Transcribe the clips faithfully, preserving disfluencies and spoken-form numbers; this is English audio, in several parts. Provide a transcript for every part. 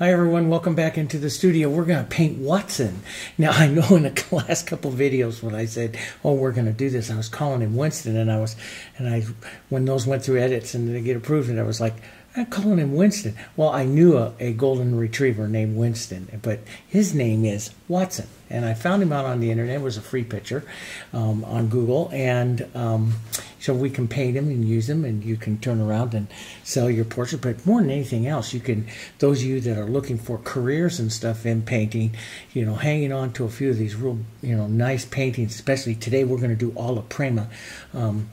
Hi everyone, welcome back into the studio. We're going to paint Watson. Now I know in the last couple videos when I said, oh, we're going to do this, I was calling him Winston, and I was, and I, when those went through edits and they get approved, and I was like, I'm calling him Winston. Well, I knew a, a golden retriever named Winston, but his name is Watson. And I found him out on the internet. It was a free picture um, on Google. And um, so we can paint him and use him, and you can turn around and sell your portrait. But more than anything else, you can, those of you that are looking for careers and stuff in painting, you know, hanging on to a few of these real, you know, nice paintings, especially today we're going to do alla prima. Um,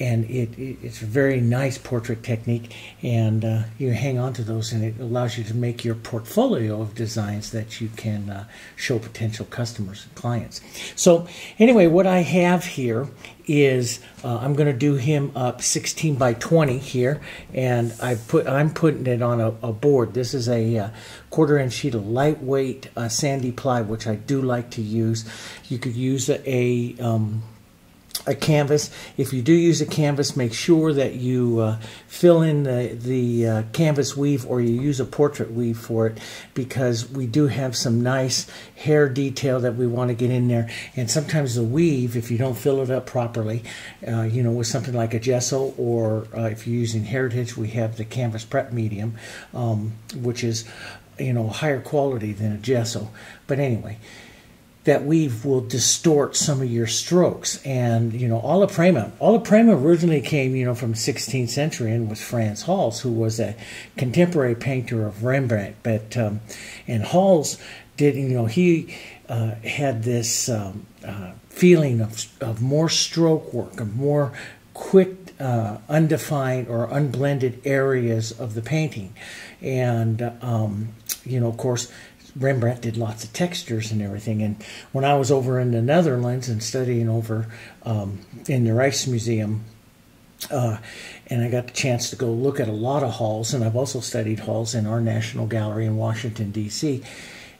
and it, it, it's a very nice portrait technique, and uh, you hang on to those, and it allows you to make your portfolio of designs that you can uh, show potential customers and clients. So anyway, what I have here is uh, I'm going to do him up sixteen by twenty here, and I put, I'm putting it on a, a board. This is a uh, quarter inch sheet of lightweight uh, sandy ply, which I do like to use. You could use a, a um, a canvas. If you do use a canvas, make sure that you uh, fill in the, the uh, canvas weave, or you use a portrait weave for it, because we do have some nice hair detail that we want to get in there. And sometimes the weave, if you don't fill it up properly, uh, you know, with something like a gesso, or uh, if you're using Heritage, we have the canvas prep medium, um, which is, you know, higher quality than a gesso. But anyway, that weave will distort some of your strokes. And, you know, alla prima. Alla prima originally came, you know, from the sixteenth century and was Frans Hals, who was a contemporary painter of Rembrandt. But, um, and Hals did, you know, he uh, had this um, uh, feeling of, of more stroke work, of more quick, uh, undefined or unblended areas of the painting. And, um, you know, of course, Rembrandt did lots of textures and everything. And when I was over in the Netherlands and studying over um, in the Rijksmuseum, uh, and I got the chance to go look at a lot of Hals, and I've also studied Hals in our National Gallery in Washington, D C,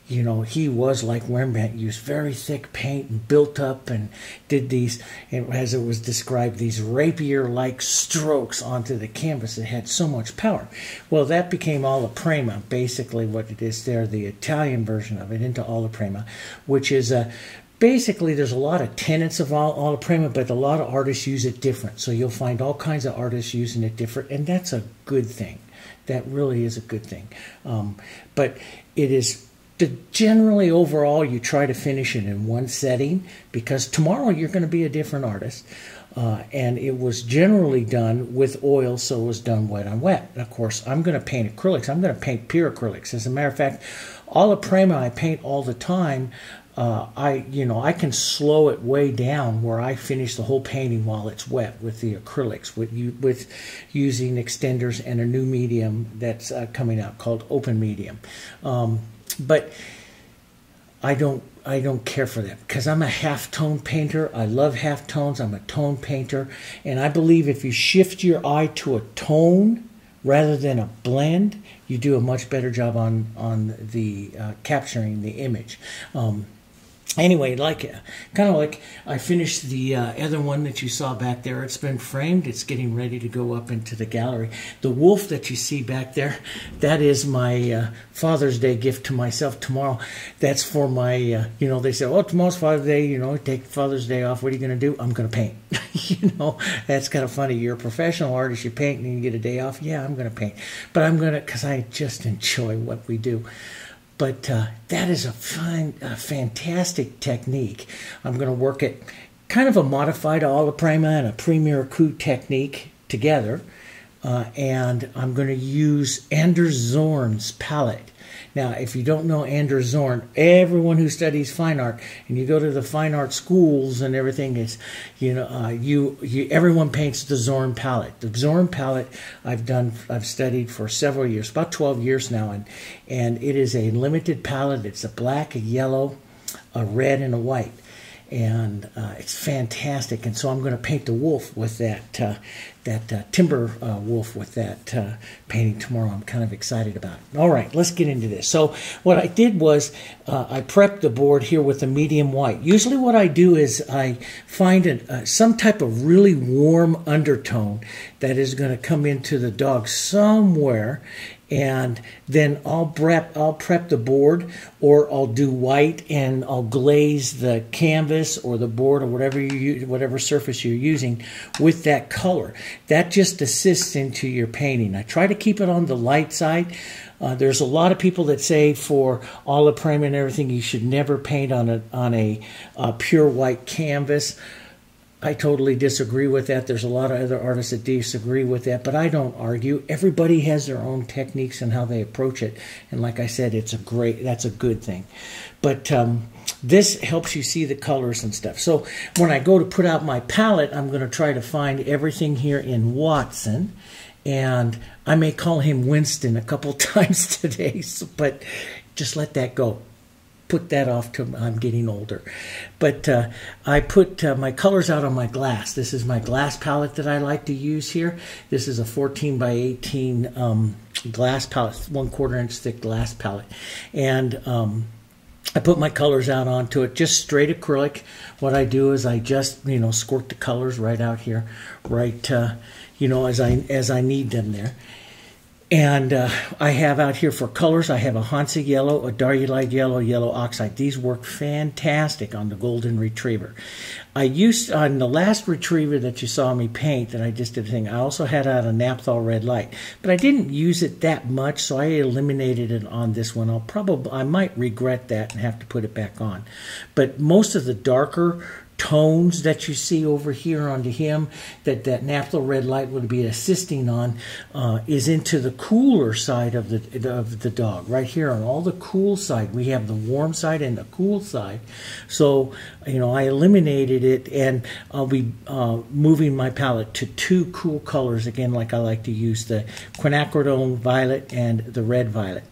you know, he was like Rembrandt, used very thick paint and built up and did these, and as it was described, these rapier-like strokes onto the canvas that had so much power. Well, that became alla prima, basically what it is there, the Italian version of it, into alla prima, which is a, basically, there's a lot of tenets of alla prima, but a lot of artists use it different. So you'll find all kinds of artists using it different, and that's a good thing. That really is a good thing. Um, but it is... Generally, overall, you try to finish it in one setting, because tomorrow you're going to be a different artist. Uh, and it was generally done with oil, so it was done wet on wet. And of course, I'm going to paint acrylics. I'm going to paint pure acrylics. As a matter of fact, alla prima I paint all the time. Uh, I, you know, I can slow it way down where I finish the whole painting while it's wet with the acrylics, with you, with using extenders and a new medium that's uh, coming out called open medium. Um, But I don't I don't care for that, because I'm a halftone painter. I love halftones. I'm a tone painter. And I believe if you shift your eye to a tone rather than a blend, you do a much better job on, on the uh, capturing the image. Um, Anyway, like kind of like I finished the uh, other one that you saw back there. It's been framed. It's getting ready to go up into the gallery. The wolf that you see back there, that is my uh, Father's Day gift to myself tomorrow. That's for my, uh, you know, they say, oh, tomorrow's Father's Day, you know, take Father's Day off. What are you going to do? I'm going to paint. You know, that's kind of funny. You're a professional artist. You paint and you get a day off. Yeah, I'm going to paint. But I'm going to, because I just enjoy what we do. But uh, that is a, fine, a fantastic technique. I'm going to work it kind of a modified alla prima and a premier coup technique together. Uh, and I'm going to use Anders Zorn's palette. Now, if you don't know Anders Zorn, everyone who studies fine art, and you go to the fine art schools and everything, is, you know, uh, you, you everyone paints the Zorn palette. The Zorn palette I've done, I've studied for several years, about twelve years now, and and it is a limited palette. It's a black, a yellow, a red, and a white. And uh, it's fantastic. And so I'm going to paint the wolf with that, uh, that uh, timber uh, wolf with that uh, painting tomorrow. I'm kind of excited about it. All right, let's get into this. So what I did was uh, I prepped the board here with a medium white. Usually what I do is I find an, uh, some type of really warm undertone that is going to come into the dog somewhere, and then I'll prep I'll prep the board, or I'll do white and I'll glaze the canvas or the board or whatever you whatever surface you're using with that color. That just assists into your painting. I try to keep it on the light side. Uh, there's a lot of people that say for alla prima and everything you should never paint on a on a uh, pure white canvas. I totally disagree with that. There's a lot of other artists that disagree with that, but I don't argue. Everybody has their own techniques and how they approach it. And like I said, it's a great, that's a good thing. But um, this helps you see the colors and stuff. So when I go to put out my palette, I'm going to try to find everything here in Watson. And I may call him Winston a couple times today, so, but just let that go. Put that off till I'm getting older. But uh, I put uh, my colors out on my glass. This is my glass palette that I like to use here. This is a fourteen by eighteen um, glass palette, one quarter inch thick glass palette. And um, I put my colors out onto it, just straight acrylic. What I do is I just, you know, squirt the colors right out here, right, uh, you know, as I, as I need them there. And uh, I have out here for colors, I have a Hansa yellow, a Darylite yellow, yellow oxide. These work fantastic on the golden retriever. I used, on the last retriever that you saw me paint, that I just did a thing, I also had out a naphthol red light. But I didn't use it that much, so I eliminated it on this one. I'll probably, I might regret that and have to put it back on. But most of the darker tones that you see over here onto him, that that naphthol red light would be assisting on, uh, is into the cooler side of the of the dog. Right here on all the cool side, we have the warm side and the cool side. So you know, I eliminated it, and I'll be uh, moving my palette to two cool colors again, like I like to use the quinacridone violet and the red violet.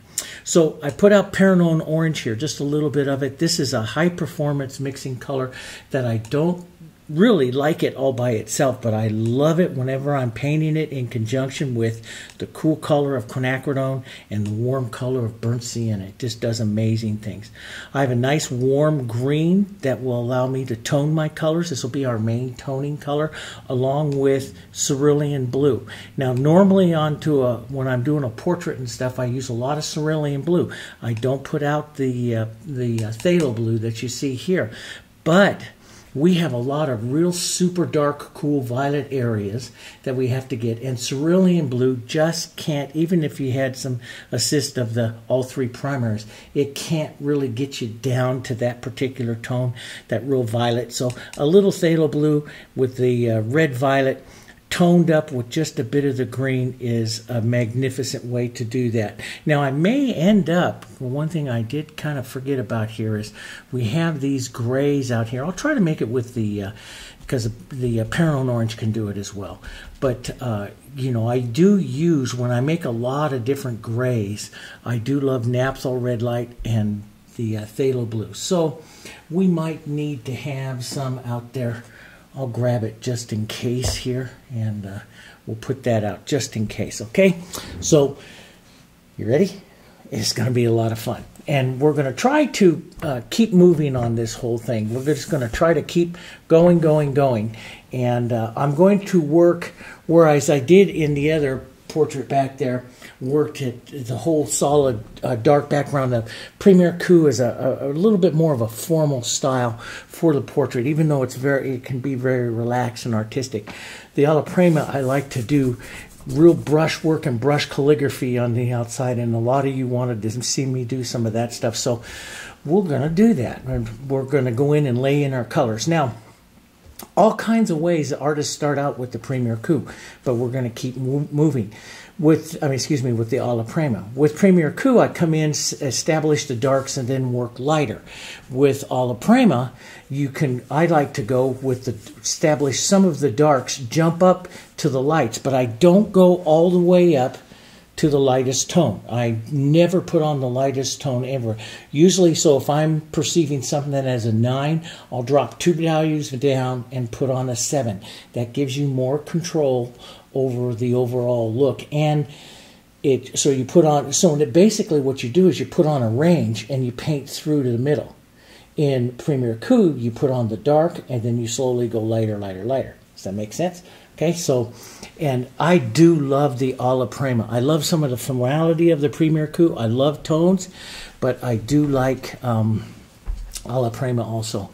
So I put out Paranone Orange here, just a little bit of it. This is a high-performance mixing color that I don't really like it all by itself, but I love it whenever I'm painting it in conjunction with the cool color of quinacridone and the warm color of burnt sienna. It just does amazing things. I have a nice warm green that will allow me to tone my colors. This will be our main toning color, along with cerulean blue. Now normally onto a, when I'm doing a portrait and stuff, I use a lot of cerulean blue. I don't put out the, uh, the uh, phthalo blue that you see here, but we have a lot of real super dark, cool violet areas that we have to get. And cerulean blue just can't, even if you had some assist of the all three primers, it can't really get you down to that particular tone, that real violet. So a little phthalo blue with the uh, red violet toned up with just a bit of the green is a magnificent way to do that. Now I may end up, well, one thing I did kind of forget about here is we have these grays out here. I'll try to make it with the, uh, because the uh, Paranone Orange can do it as well. But, uh, you know, I do use, when I make a lot of different grays, I do love naphthol red light and the uh, phthalo blue. So we might need to have some out there. I'll grab it just in case here, and uh, we'll put that out just in case, okay? So, you ready? It's going to be a lot of fun. And we're going to try to uh, keep moving on this whole thing. We're just going to try to keep going, going, going. And uh, I'm going to work, whereas I did in the other portrait back there, worked at the whole solid uh, dark background. The Premier Coup is a, a, a little bit more of a formal style for the portrait, even though it's very, it can be very relaxed and artistic. The alla prima, I like to do real brush work and brush calligraphy on the outside, and a lot of you wanted to see me do some of that stuff, so we're going to do that. We're going to go in and lay in our colors. Now, all kinds of ways artists start out with the Premier Coup, but we're going to keep mo moving. With, I mean, excuse me, with the alla prima. With Premier Coup, I come in, establish the darks, and then work lighter. With alla prima, you can, I like to go with the, establish some of the darks, jump up to the lights, but I don't go all the way up to the lightest tone. I never put on the lightest tone ever. Usually, so if I'm perceiving something as a nine, I'll drop two values down and put on a seven. That gives you more control over the overall look, and it, so you put on, so basically what you do is you put on a range and you paint through to the middle. In Premier Coup, you put on the dark and then you slowly go lighter, lighter, lighter. Does that make sense? Okay, so, and I do love the alla prima. I love some of the finality of the premier coup. I love tones, but I do like um, alla prima also.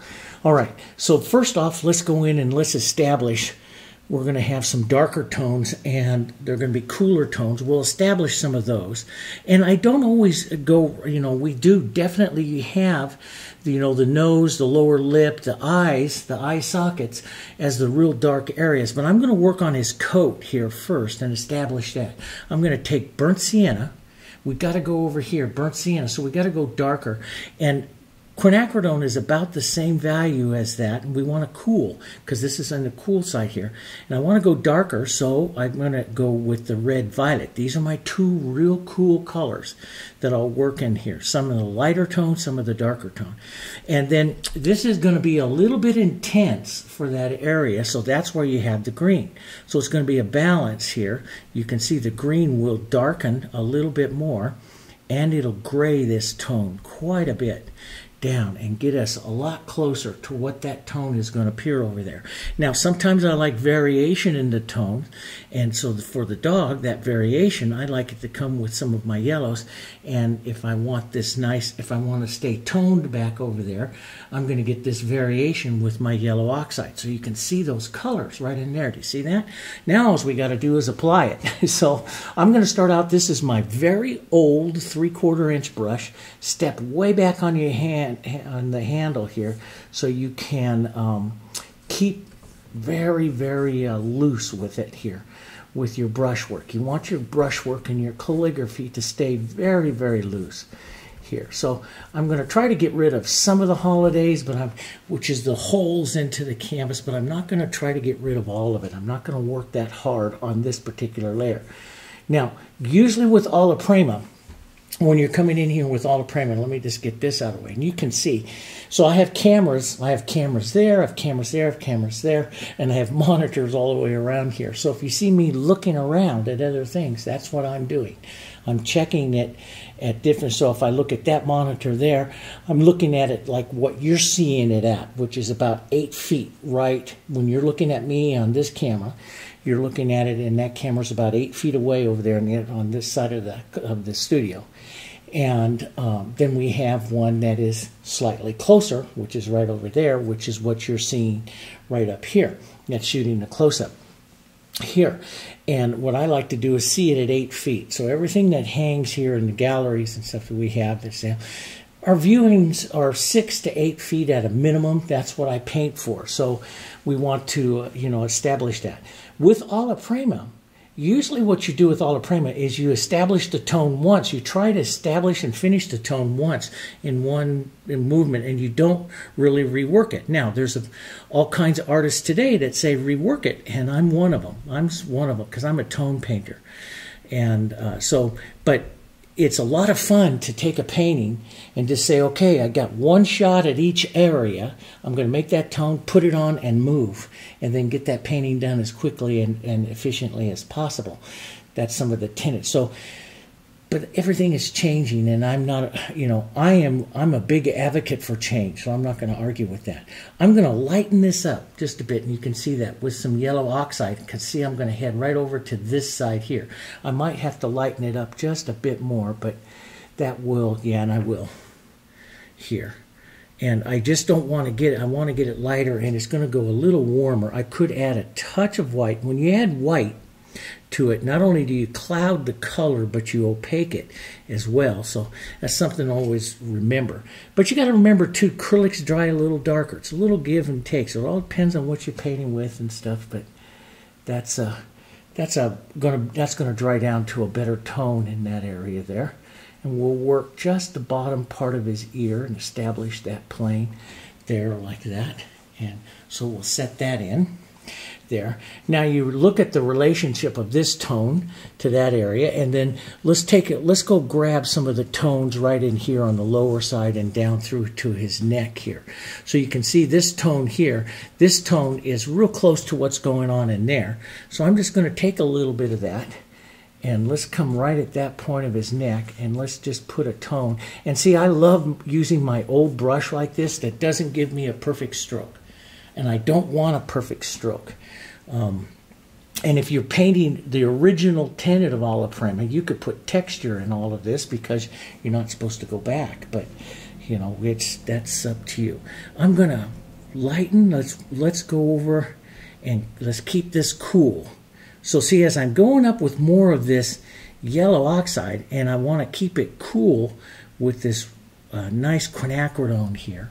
All right, so first off, let's go in and let's establish. We're going to have some darker tones, and they're going to be cooler tones. We'll establish some of those. And I don't always go, you know, we do definitely have, you know, the nose, the lower lip, the eyes, the eye sockets as the real dark areas. But I'm going to work on his coat here first and establish that. I'm going to take burnt sienna. We've got to go over here, burnt sienna. So we've got to go darker. And quinacridone is about the same value as that, and we want to cool because this is on the cool side here. And I want to go darker, so I'm going to go with the red violet. These are my two real cool colors that I'll work in here. Some of the lighter tone, some of the darker tone. And then this is going to be a little bit intense for that area, so that's where you have the green. So it's going to be a balance here. You can see the green will darken a little bit more, and it'll gray this tone quite a bit down and get us a lot closer to what that tone is going to appear over there. Now, sometimes I like variation in the tone, and so for the dog, that variation, I like it to come with some of my yellows, and if I want this nice, if I want to stay toned back over there, I'm going to get this variation with my yellow oxide. So you can see those colors right in there. Do you see that? Now, all we got to do is apply it. So I'm going to start out, this is my very old three-quarter inch brush. Step way back on your hand, on the handle here, so you can um, keep very very uh, loose with it here with your brushwork. You want your brushwork and your calligraphy to stay very very loose here. So I'm going to try to get rid of some of the holidays, but I'm, which is the holes into the canvas, but I'm not going to try to get rid of all of it. I'm not going to work that hard on this particular layer. Now, usually with alla prima, when you're coming in here with alla prima, let me just get this out of the way, and you can see. So I have cameras, I have cameras there, I have cameras there, I have cameras there, and I have monitors all the way around here. So if you see me looking around at other things, that's what I'm doing. I'm checking it at different, so if I look at that monitor there, I'm looking at it like what you're seeing it at, which is about eight feet, right? When you're looking at me on this camera, you're looking at it, and that camera's about eight feet away over there on this side of the, of the studio. And um, then we have one that is slightly closer, which is right over there, which is what you're seeing right up here. That's shooting a close-up here. And what I like to do is see it at eight feet. So everything that hangs here in the galleries and stuff that we have, that's, our viewings are six to eight feet at a minimum. That's what I paint for. So we want to, you know, establish that. With alla prima, usually what you do with alla prima is you establish the tone once. You try to establish and finish the tone once in one in movement, and you don't really rework it. Now, there's a, all kinds of artists today that say rework it, and I'm one of them. I'm one of them because I'm a tone painter. And uh, so, but it's a lot of fun to take a painting and just say, okay, I got one shot at each area. I'm going to make that tone, put it on, and move, and then get that painting done as quickly and, and efficiently as possible. That's some of the tenets. So, but everything is changing, and I'm not, you know, I am, I'm a big advocate for change, so I'm not going to argue with that. I'm going to lighten this up just a bit, and you can see that with some yellow oxide. You can see I'm going to head right over to this side here. I might have to lighten it up just a bit more, but that will, yeah, and I will here. And I just don't want to get it. I want to get it lighter, and it's going to go a little warmer. I could add a touch of white. When you add white to it, not only do you cloud the color, but you opaque it as well. So that's something to always remember. But you got to remember too, acrylics dry a little darker. It's a little give and take. So it all depends on what you're painting with and stuff. But that's a that's a gonna that's gonna dry down to a better tone in that area there. And we'll work just the bottom part of his ear and establish that plane there like that. And so we'll set that in there. Now you look at the relationship of this tone to that area, and then let's take it, let's go grab some of the tones right in here on the lower side and down through to his neck here. So you can see this tone here, this tone is real close to what's going on in there. So I'm just going to take a little bit of that, and let's come right at that point of his neck, and let's just put a tone. And see, I love using my old brush like this that doesn't give me a perfect stroke. And I don't want a perfect stroke. Um, And if you're painting the original tenet of alla prima, you could put texture in all of this because you're not supposed to go back. But you know, it's that's up to you. I'm gonna lighten. Let's let's go over and let's keep this cool. So see, as I'm going up with more of this yellow oxide, and I want to keep it cool with this uh, nice quinacridone here.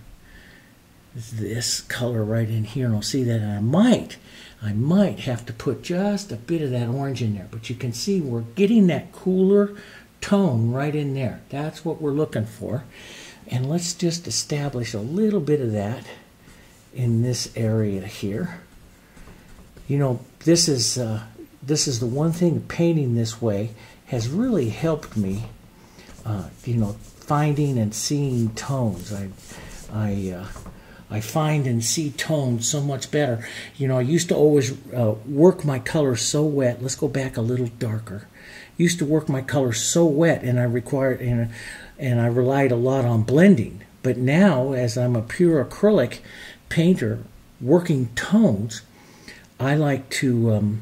This color right in here, and I'll see that I might, I might have to put just a bit of that orange in there. But you can see we're getting that cooler tone right in there. That's what we're looking for. And let's just establish a little bit of that in this area here. You know, this is uh, this is the one thing painting this way has really helped me. Uh, you know, finding and seeing tones. I, I. Uh, I find and see tones so much better. You know, I used to always uh, work my color so wet. Let's go back a little darker. Used to work my color so wet, and I required and and I relied a lot on blending. But now, as I'm a pure acrylic painter working tones, I like to um,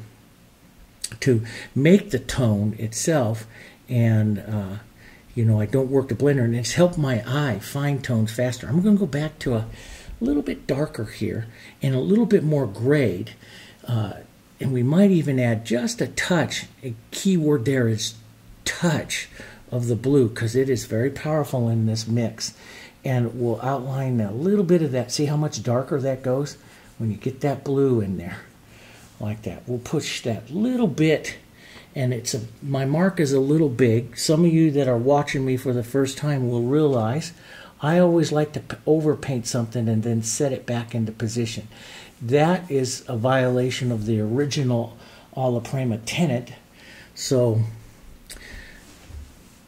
to make the tone itself, and uh, you know, I don't work the blender, and it's helped my eye find tones faster. I'm going to go back to a a little bit darker here and a little bit more grayed, uh, and we might even add just a touch. A key word there is touch of the blue, because it is very powerful in this mix, and we'll outline a little bit of that. See how much darker that goes when you get that blue in there like that. We'll push that little bit, and it's a, my mark is a little big. Some of you that are watching me for the first time will realize I always like to overpaint something and then set it back into position. That is a violation of the original alla prima tenet. So,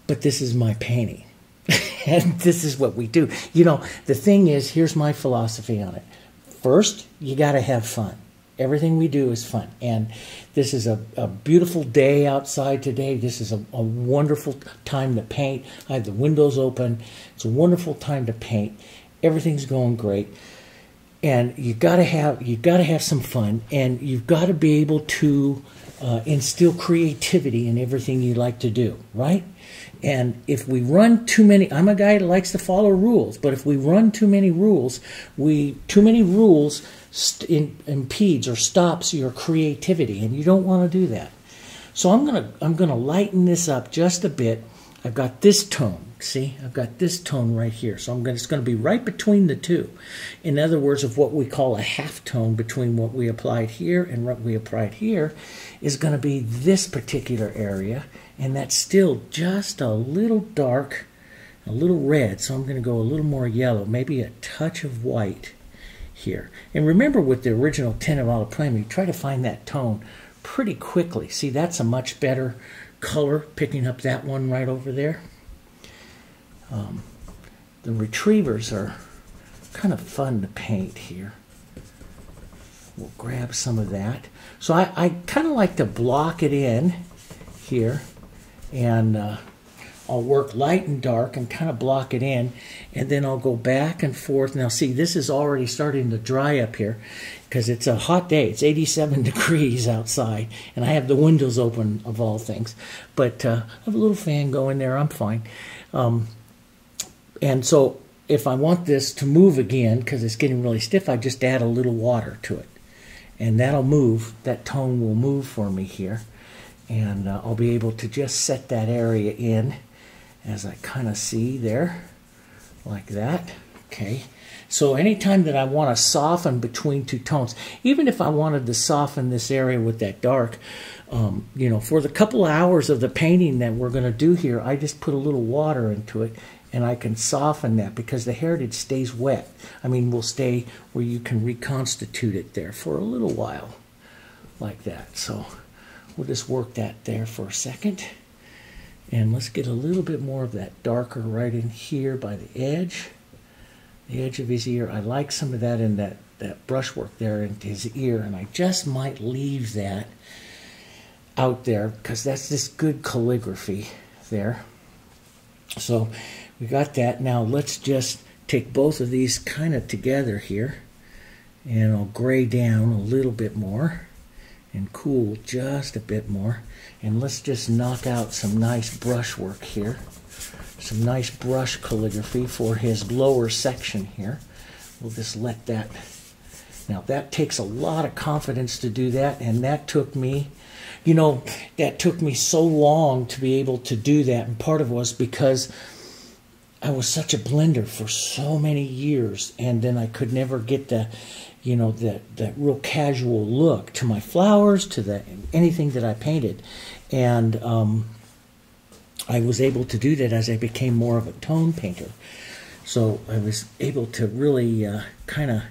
but this is my painting. And this is what we do. You know, the thing is, here's my philosophy on it. First, you got to have fun. Everything we do is fun. And this is a, a beautiful day outside today. This is a, a wonderful time to paint. I have the windows open. It's a wonderful time to paint. Everything's going great. And you gotta have you gotta have some fun, and you've got to be able to uh, instill creativity in everything you like to do, right? And if we run too many, I'm a guy that likes to follow rules, but if we run too many rules, we too many rules st in, impedes or stops your creativity, and you don't want to do that. So I'm gonna I'm gonna lighten this up just a bit. I've got this tone. See, I've got this tone right here, so I'm going to, it's going to be right between the two. In other words, of what we call a half tone between what we applied here and what we applied here is going to be this particular area, and that's still just a little dark, a little red. So I'm going to go a little more yellow, maybe a touch of white here. And remember, with the original tint of alla prima, you try to find that tone pretty quickly. See, that's a much better color, picking up that one right over there. Um, the retrievers are kind of fun to paint here. We'll grab some of that. So I, I kind of like to block it in here, and uh, I'll work light and dark and kind of block it in, and then I'll go back and forth. Now see, this is already starting to dry up here because it's a hot day. It's eighty-seven degrees outside, and I have the windows open of all things. But uh, I have a little fan going there. I'm fine. Um, and so if I want this to move again, because it's getting really stiff, I just add a little water to it, and that'll move, that tone will move for me here, and uh, I'll be able to just set that area in as I kind of see there, like that. Okay, so anytime that I want to soften between two tones, even if I wanted to soften this area with that dark, Um, you know, for the couple hours of the painting that we're going to do here, I just put a little water into it, and I can soften that because the heritage stays wet. I mean, will stay where you can reconstitute it there for a little while, like that. So we'll just work that there for a second, and let's get a little bit more of that darker right in here by the edge, the edge of his ear. I like some of that in that that brushwork there in his ear, and I just might leave that out there because that's this good calligraphy there. So we got that. Now let's just take both of these kind of together here, and I'll gray down a little bit more and cool just a bit more. And let's just knock out some nice brush work here. Some nice brush calligraphy for his lower section here. We'll just let that... Now that takes a lot of confidence to do that, and that took me, you know, that took me so long to be able to do that, and part of it was because I was such a blender for so many years, and then I could never get the, you know, that that real casual look to my flowers, to the anything that I painted, and um, I was able to do that as I became more of a tone painter, so I was able to really uh, kind of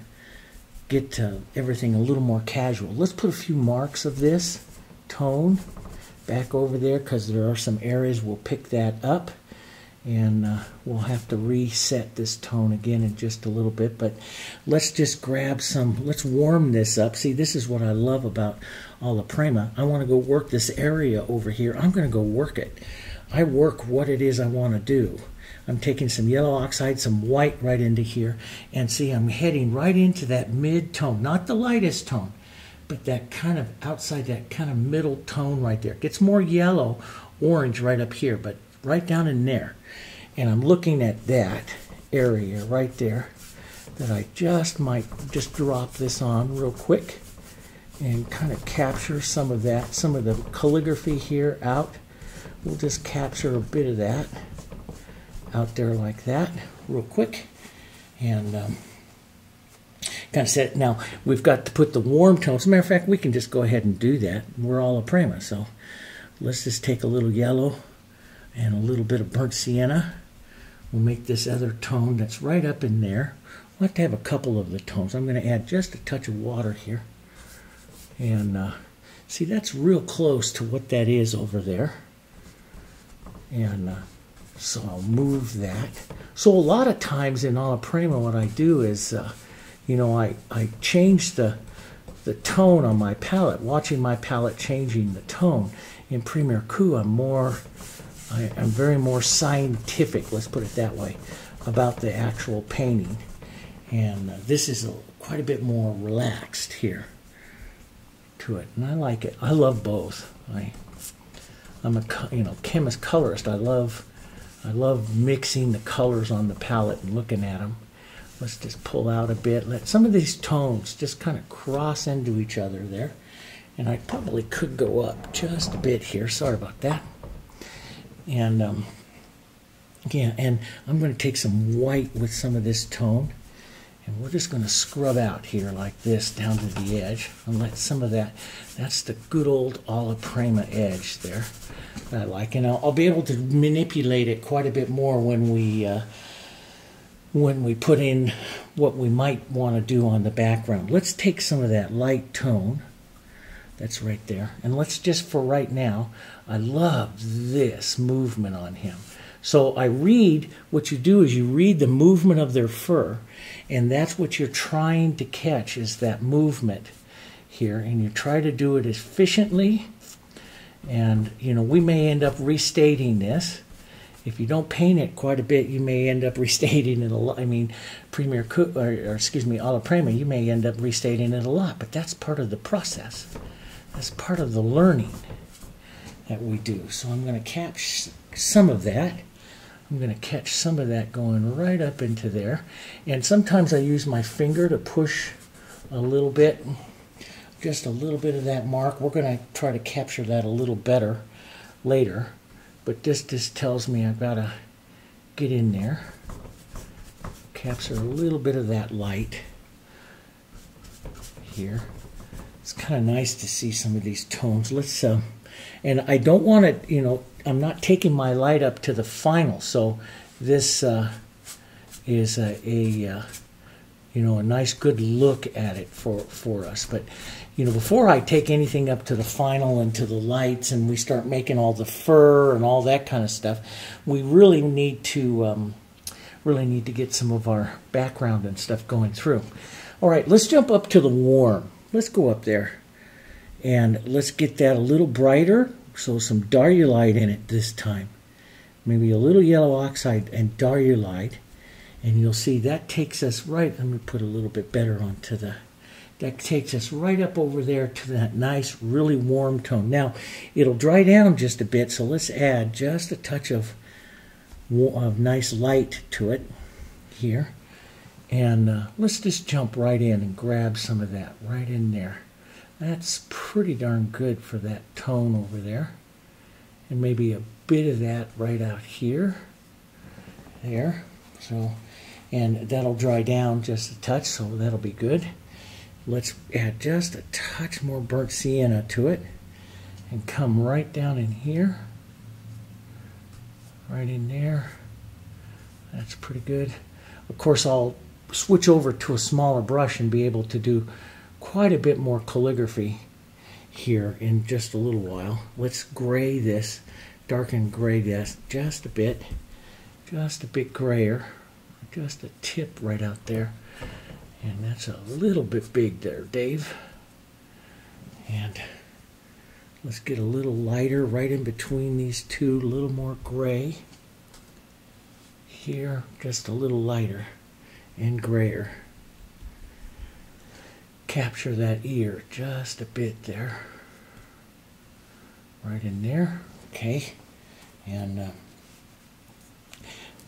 get uh, everything a little more casual. Let's put a few marks of this tone back over there, because there are some areas we'll pick that up, and uh, we'll have to reset this tone again in just a little bit. But let's just grab some, let's warm this up. See, this is what I love about alla prima. I want to go work this area over here. I'm going to go work it. I work what it is I want to do. I'm taking some yellow oxide, some white right into here, and see, I'm heading right into that mid-tone, not the lightest tone, but that kind of outside, that kind of middle tone right there. It gets more yellow, orange right up here, but right down in there. And I'm looking at that area right there that I just might just drop this on real quick and kind of capture some of that, some of the calligraphy here out. We'll just capture a bit of that out there like that real quick, and um, kind of set it. Now we've got to put the warm tones. As a matter of fact, we can just go ahead and do that. We're alla prima, so let's just take a little yellow and a little bit of burnt sienna. We'll make this other tone that's right up in there. We'll have to have a couple of the tones. I'm going to add just a touch of water here, and uh, see, that's real close to what that is over there, and uh, so I'll move that. So a lot of times in alla prima, what I do is, uh, you know, I, I change the, the tone on my palette, watching my palette changing the tone. In Premier Coup, I'm more, I, I'm very more scientific, let's put it that way, about the actual painting. And uh, this is a, quite a bit more relaxed here to it. And I like it. I love both. I, I'm a, you know, chemist colorist. I love... I love mixing the colors on the palette and looking at them. Let's just pull out a bit. Let some of these tones just kind of cross into each other there. And I probably could go up just a bit here. Sorry about that. And um, yeah, and I'm going to take some white with some of this tone. And we're just going to scrub out here like this down to the edge. And let some of that, that's the good old alla prima edge there. I like, and I'll, I'll be able to manipulate it quite a bit more when we uh, when we put in what we might want to do on the background. Let's take some of that light tone that's right there, and let's just for right now, I love this movement on him. So I read, what you do is you read the movement of their fur, and that's what you're trying to catch, is that movement here, and you try to do it efficiently. And, you know, we may end up restating this. If you don't paint it quite a bit, you may end up restating it a lot. I mean, Premier Cook, or, or excuse me, alla prima, you may end up restating it a lot. But that's part of the process. That's part of the learning that we do. So I'm going to catch some of that. I'm going to catch some of that going right up into there. And sometimes I use my finger to push a little bit. Just a little bit of that mark. We're going to try to capture that a little better later, but this just tells me I've got to get in there, capture a little bit of that light here. It's kind of nice to see some of these tones. Let's uh, and I don't want it, you know, I'm not taking my light up to the final, so this uh, is a, a uh, you know, a nice good look at it for for us. But you know, before I take anything up to the final and to the lights and we start making all the fur and all that kind of stuff, we really need to um, really need to get some of our background and stuff going through. All right, let's jump up to the warm. Let's go up there and let's get that a little brighter. So some Darylite in it this time. Maybe a little yellow oxide and Darylite. And you'll see that takes us right, let me put a little bit better onto the, that takes us right up over there to that nice, really warm tone. Now, it'll dry down just a bit, so let's add just a touch of, of nice light to it here. And uh, let's just jump right in and grab some of that right in there. That's pretty darn good for that tone over there. And maybe a bit of that right out here. There. So, and that'll dry down just a touch, so that'll be good. Let's add just a touch more burnt sienna to it and come right down in here. Right in there. That's pretty good. Of course, I'll switch over to a smaller brush and be able to do quite a bit more calligraphy here in just a little while. Let's gray this, darken gray this just a bit, just a bit grayer, just a tip right out there. And that's a little bit big there, Dave. And let's get a little lighter right in between these two, a little more gray. Here, just a little lighter and grayer. Capture that ear just a bit there. Right in there. Okay. And uh,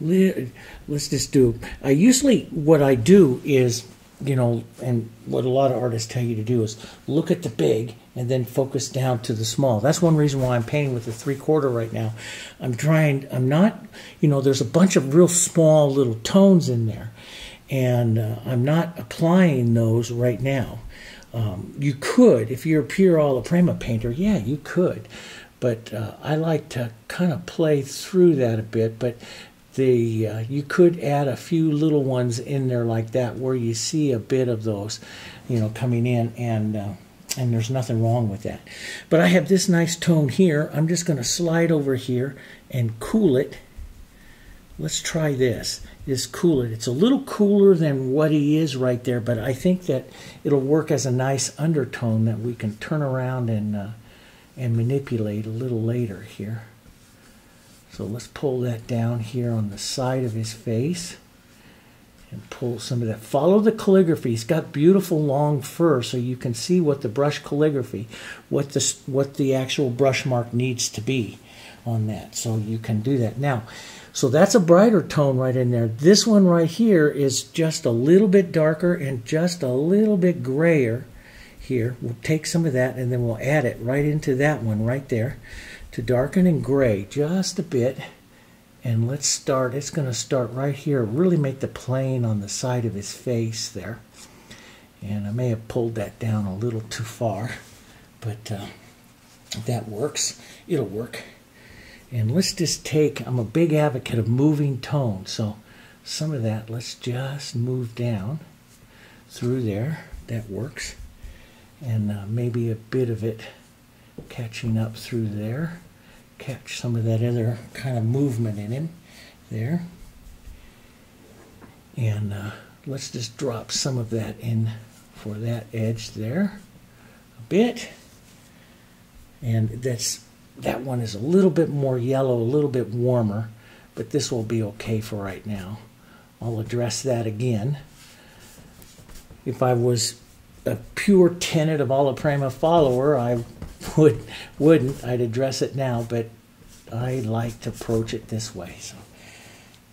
let, let's just do, I usually, what I do is, you know, and what a lot of artists tell you to do is look at the big and then focus down to the small. That's one reason why I'm painting with the three quarter right now. I'm trying, I'm not, you know, there's a bunch of real small little tones in there, and uh, I'm not applying those right now. Um, you could, if you're a pure alla prima painter, yeah, you could, but uh, I like to kind of play through that a bit, but the uh, you could add a few little ones in there like that where you see a bit of those, you know, coming in, and uh, and there's nothing wrong with that. But I have this nice tone here. I'm just going to slide over here and cool it. Let's try this. Just cool it. It's a little cooler than what he is right there, but I think that it'll work as a nice undertone that we can turn around and uh, and manipulate a little later here. So let's pull that down here on the side of his face and pull some of that. Follow the calligraphy. He's got beautiful long fur, so you can see what the brush calligraphy, what the, what the actual brush mark needs to be on that. So you can do that. Now, so that's a brighter tone right in there. This one right here is just a little bit darker and just a little bit grayer here. We'll take some of that and then we'll add it right into that one right there, to darken and gray just a bit. And let's start, it's going to start right here, really make the plane on the side of his face there. And I may have pulled that down a little too far, but uh, that works, it'll work. And let's just take, I'm a big advocate of moving tone, so some of that, let's just move down through there, that works. And uh, maybe a bit of it catching up through there. Catch some of that other kind of movement in him there. And uh, let's just drop some of that in for that edge there a bit. And that's, that one is a little bit more yellow, a little bit warmer, but this will be okay for right now. I'll address that again. If I was a pure tenet of alla prima follower, I Would, wouldn't, I'd address it now, but I like to approach it this way. So,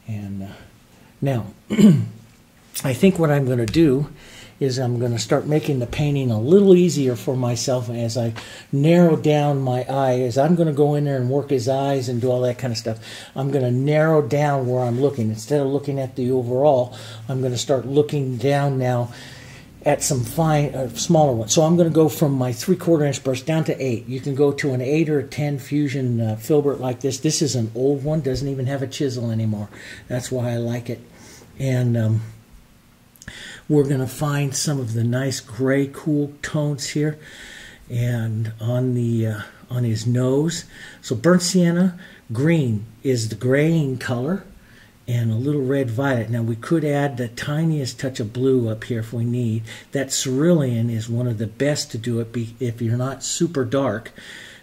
and uh, now, I think what I'm going to do is I'm going to start making the painting a little easier for myself as I narrow down my eye. As I'm going to go in there and work his eyes and do all that kind of stuff, I'm going to narrow down where I'm looking. Instead of looking at the overall, I'm going to start looking down now at some fine, uh, smaller ones. So I'm going to go from my three-quarter inch brush down to eight. You can go to an eight or a ten Fusion uh, filbert like this. This is an old one, doesn't even have a chisel anymore. That's why I like it. And um, we're going to find some of the nice gray, cool tones here, and on the uh, on his nose. So burnt sienna green is the graying color, and a little red violet. Now we could add the tiniest touch of blue up here if we need. That cerulean is one of the best to do it if you're not super dark,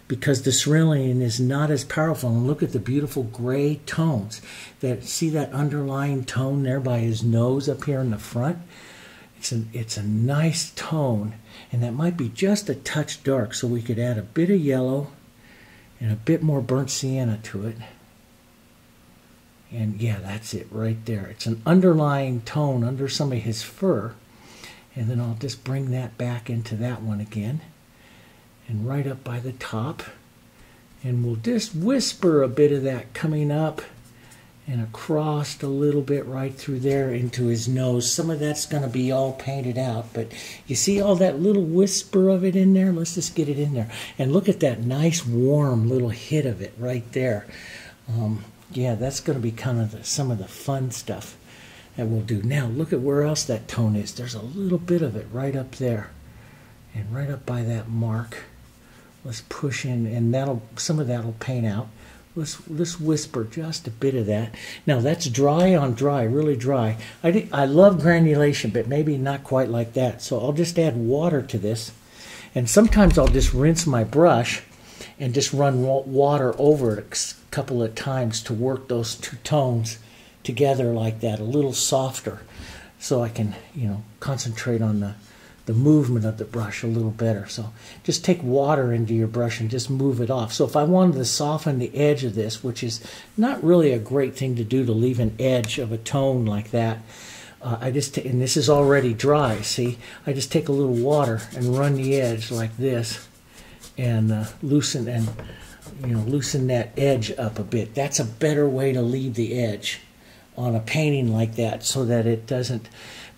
because the cerulean is not as powerful. And look at the beautiful gray tones. That, see that underlying tone there by his nose up here in the front? It's a, it's a nice tone, and that might be just a touch dark, so we could add a bit of yellow and a bit more burnt sienna to it. And yeah, that's it right there. It's an underlying tone under some of his fur. And then I'll just bring that back into that one again. And right up by the top. And we'll just whisper a bit of that coming up and across a little bit right through there into his nose. Some of that's going to be all painted out, but you see all that little whisper of it in there? Let's just get it in there. And look at that nice warm little hit of it right there. Um, yeah, that's going to be kind of the, some of the fun stuff that we'll do. Now, look at where else that tone is. There's a little bit of it right up there and right up by that mark. Let's push in, and that'll some of that will paint out. Let's, let's whisper just a bit of that. Now, that's dry on dry, really dry. I, did, I love granulation, but maybe not quite like that. So I'll just add water to this. And sometimes I'll just rinse my brush and just run water over it a couple of times to work those two tones together like that, a little softer, so I can, you know, concentrate on the, the movement of the brush a little better. So just take water into your brush and just move it off. So if I wanted to soften the edge of this, which is not really a great thing to do, to leave an edge of a tone like that, uh, I just, and this is already dry, see, I just take a little water and run the edge like this and uh, loosen and you know loosen that edge up a bit. That's a better way to leave the edge on a painting like that, so that it doesn't.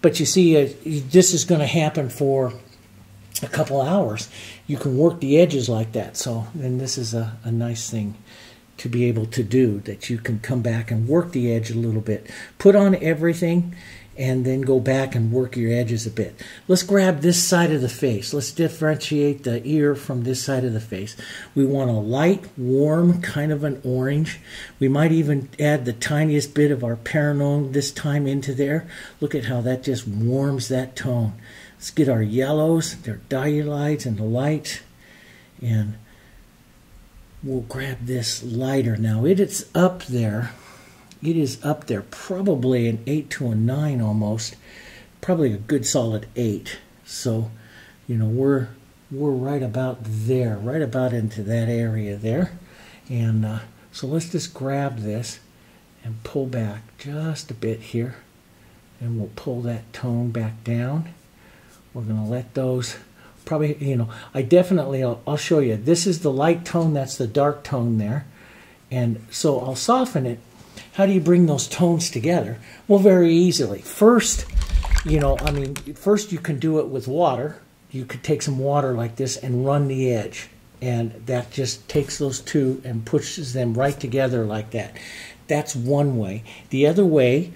But you see, uh, this is going to happen for a couple hours. You can work the edges like that. So then this is a, a nice thing to be able to do, that you can come back and work the edge a little bit. Put on everything and then go back and work your edges a bit. Let's grab this side of the face. Let's differentiate the ear from this side of the face. We want a light, warm, kind of an orange. We might even add the tiniest bit of our Paranone this time into there. Look at how that just warms that tone. Let's get our yellows, their Darylites and the light, and we'll grab this lighter. Now it is up there. It is up there, probably an eight to a nine almost, probably a good solid eight. So, you know, we're we're right about there, right about into that area there. And uh, so let's just grab this and pull back just a bit here, and we'll pull that tone back down. We're gonna let those probably, you know, I definitely, I'll, I'll show you. This is the light tone, that's the dark tone there, and so I'll soften it. How do you bring those tones together? Well, very easily. First, you know, I mean, first you can do it with water. You could take some water like this and run the edge. And that just takes those two and pushes them right together like that. That's one way. The other way,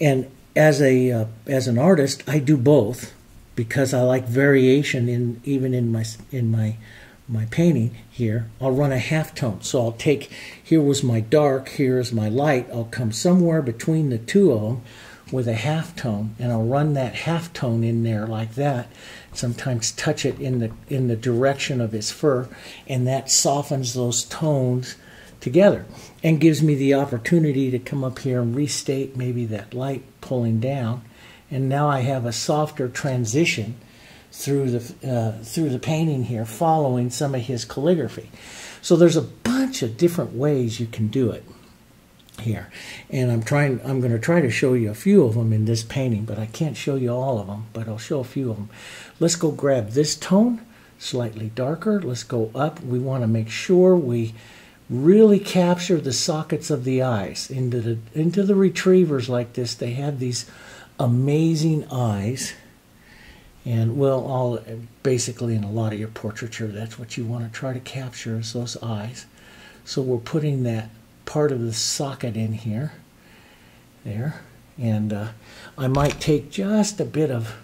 and as a uh, as an artist, I do both because I like variation in even in my in my my painting here. I'll run a half tone. So I'll take, here was my dark, here is my light. I'll come somewhere between the two of them with a half tone, and I'll run that half tone in there like that. Sometimes touch it in the in the direction of his fur, and that softens those tones together and gives me the opportunity to come up here and restate maybe that light pulling down, and now I have a softer transition through the uh, through the painting here, following some of his calligraphy. So there's a bunch of different ways you can do it here, and I'm trying I'm going to try to show you a few of them in this painting, but I can't show you all of them, but I'll show a few of them. Let's go grab this tone, slightly darker. Let's go up. We want to make sure we really capture the sockets of the eyes into the into the retrievers like this. They have these amazing eyes. And, well, all basically in a lot of your portraiture, that's what you want to try to capture, is those eyes. So we're putting that part of the socket in here, there. And uh, I might take just a bit of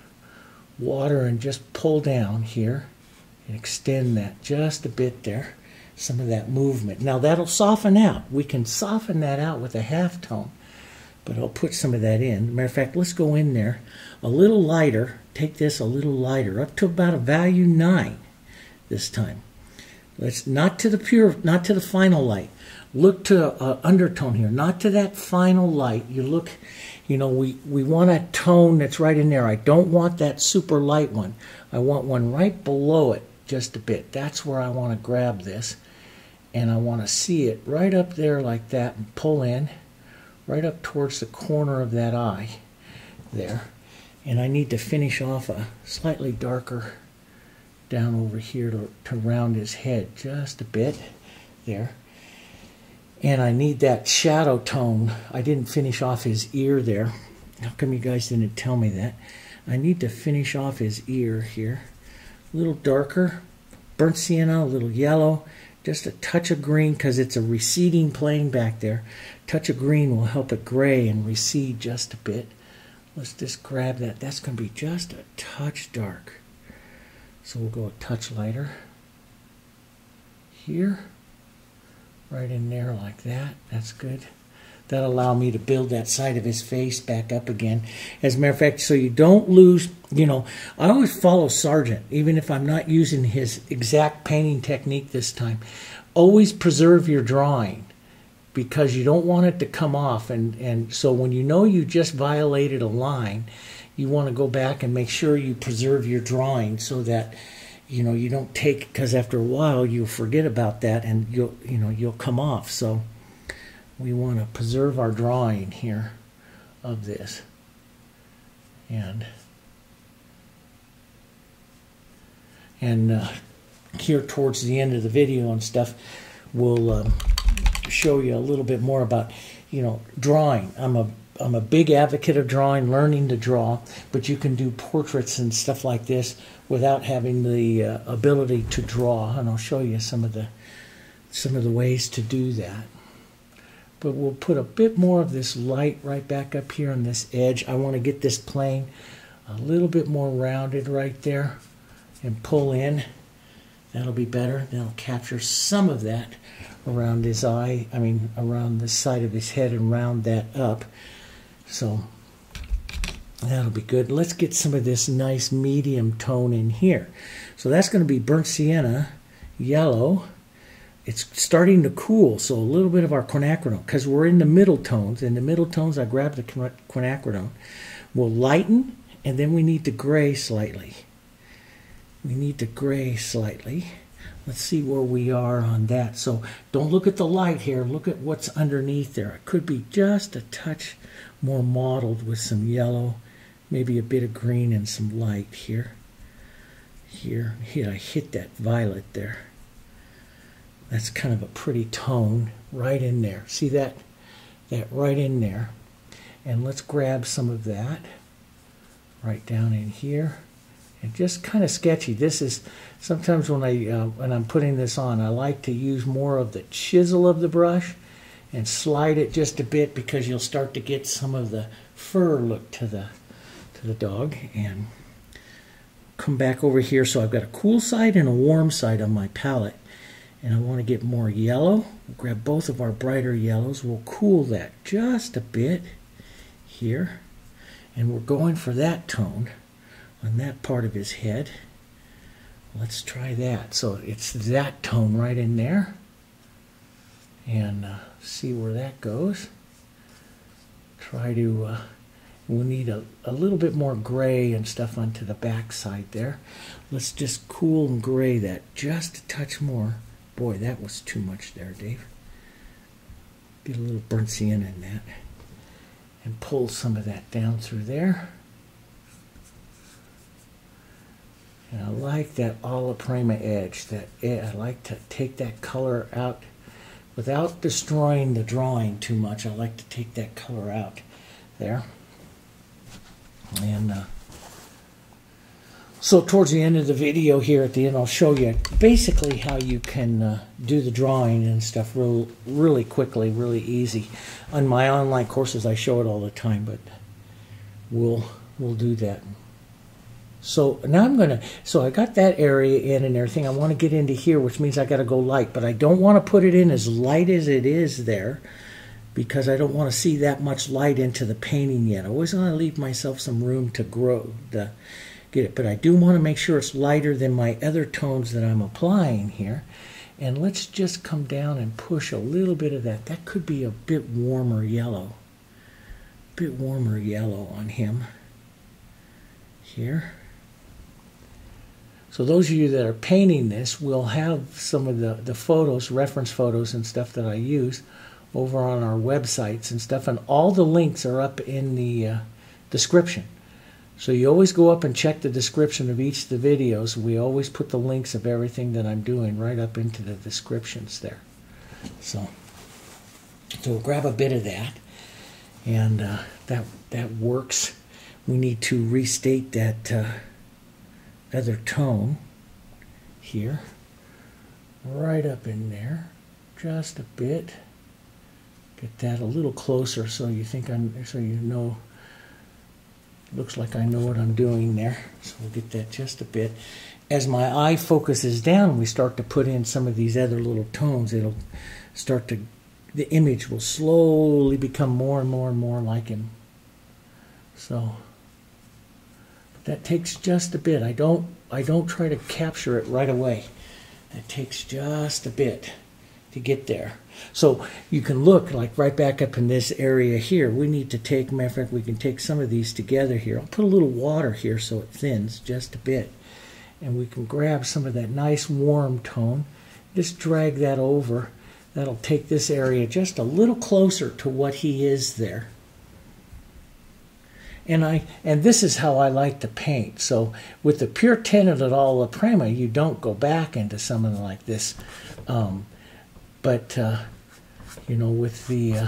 water and just pull down here and extend that just a bit there, some of that movement. Now, that'll soften out. We can soften that out with a half tone, but I'll put some of that in. Matter of fact, let's go in there a little lighter. Take this a little lighter, up to about a value nine this time. Let's not to the pure, not to the final light. Look to uh, undertone here, not to that final light. You look, You know, we, we want a tone that's right in there. I don't want that super light one. I want one right below it just a bit. That's where I want to grab this. And I want to see it right up there like that and pull in right up towards the corner of that eye there. And I need to finish off a slightly darker down over here to, to round his head just a bit there. And I need that shadow tone. I didn't finish off his ear there. How come you guys didn't tell me that? I need to finish off his ear here. A little darker, burnt sienna, a little yellow, just a touch of green because it's a receding plane back there. A touch of green will help it gray and recede just a bit. Let's just grab that. That's going to be just a touch dark. So we'll go a touch lighter here. Right in there like that. That's good. That'll allow me to build that side of his face back up again. As a matter of fact, so you don't lose, you know, I always follow Sargent, even if I'm not using his exact painting technique this time. Always preserve your drawing because you don't want it to come off. And, and so when you know you just violated a line, you want to go back and make sure you preserve your drawing so that you know, you don't take, because after a while you'll forget about that and you'll, you know, you'll come off. So we want to preserve our drawing here of this. And, and uh, here towards the end of the video and stuff, we'll uh, show you a little bit more about, you know, drawing. I'm a I'm a big advocate of drawing, learning to draw, but you can do portraits and stuff like this without having the uh, ability to draw, and I'll show you some of the some of the ways to do that. But we'll put a bit more of this light right back up here on this edge. I want to get this plane a little bit more rounded right there and pull in. That'll be better. That'll capture some of that around his eye, I mean around the side of his head and round that up. So that'll be good. Let's get some of this nice medium tone in here. So that's going to be burnt sienna, yellow. It's starting to cool, so a little bit of our quinacridone, because we're in the middle tones. In the middle tones, I grab the quinacridone. We'll lighten, and then we need to gray slightly. We need to gray slightly. Let's see where we are on that. So don't look at the light here. Look at what's underneath there. It could be just a touch more mottled with some yellow, maybe a bit of green and some light here. Here, here, I hit that violet there. That's kind of a pretty tone right in there. See that? That right in there. And let's grab some of that right down in here. And just kind of sketchy. This is sometimes when I uh, when I'm putting this on, I like to use more of the chisel of the brush and slide it just a bit because you'll start to get some of the fur look to the to the dog. And come back over here. So I've got a cool side and a warm side on my palette, and I want to get more yellow. We'll grab both of our brighter yellows. We'll cool that just a bit here, and we're going for that tone on that part of his head. Let's try that. So it's that tone right in there. And uh, see where that goes. Try to, uh, we'll need a, a little bit more gray and stuff onto the back side there. Let's just cool and gray that just a touch more. Boy, that was too much there, Dave. Get a little burnt sienna in that. And pull some of that down through there. And I like that alla prima edge. That I like to take that color out without destroying the drawing too much. I like to take that color out there. And uh, so towards the end of the video here at the end, I'll show you basically how you can uh, do the drawing and stuff real, really quickly, really easy. On my online courses, I show it all the time, but we'll, we'll do that. So now I'm going to, so I got that area in and everything. I want to get into here, which means I got to go light, but I don't want to put it in as light as it is there because I don't want to see that much light into the painting yet. I always want to leave myself some room to grow, to get it, but I do want to make sure it's lighter than my other tones that I'm applying here. And let's just come down and push a little bit of that. That could be a bit warmer yellow. bit warmer yellow on him here. So those of you that are painting this will have some of the, the photos, reference photos and stuff that I use over on our websites and stuff, and all the links are up in the uh, description. So you always go up and check the description of each of the videos. We always put the links of everything that I'm doing right up into the descriptions there. So, so we'll grab a bit of that, and uh, that, that works. We need to restate that uh, other tone here, right up in there, just a bit. Get that a little closer so you think I'm, so you know. Looks like I know what I'm doing there, so we'll get that just a bit. As my eye focuses down, we start to put in some of these other little tones. It'll start to, the image will slowly become more and more and more like him. So that takes just a bit. I don't, I don't try to capture it right away. That takes just a bit to get there. So you can look like right back up in this area here. We need to take, matter of fact, we can take some of these together here. I'll put a little water here so it thins just a bit. And we can grab some of that nice warm tone. Just drag that over. That'll take this area just a little closer to what he is there. And I and this is how I like to paint. So with the pure tinted at alla prima, you don't go back into something like this. Um, But, uh, you know, with the uh,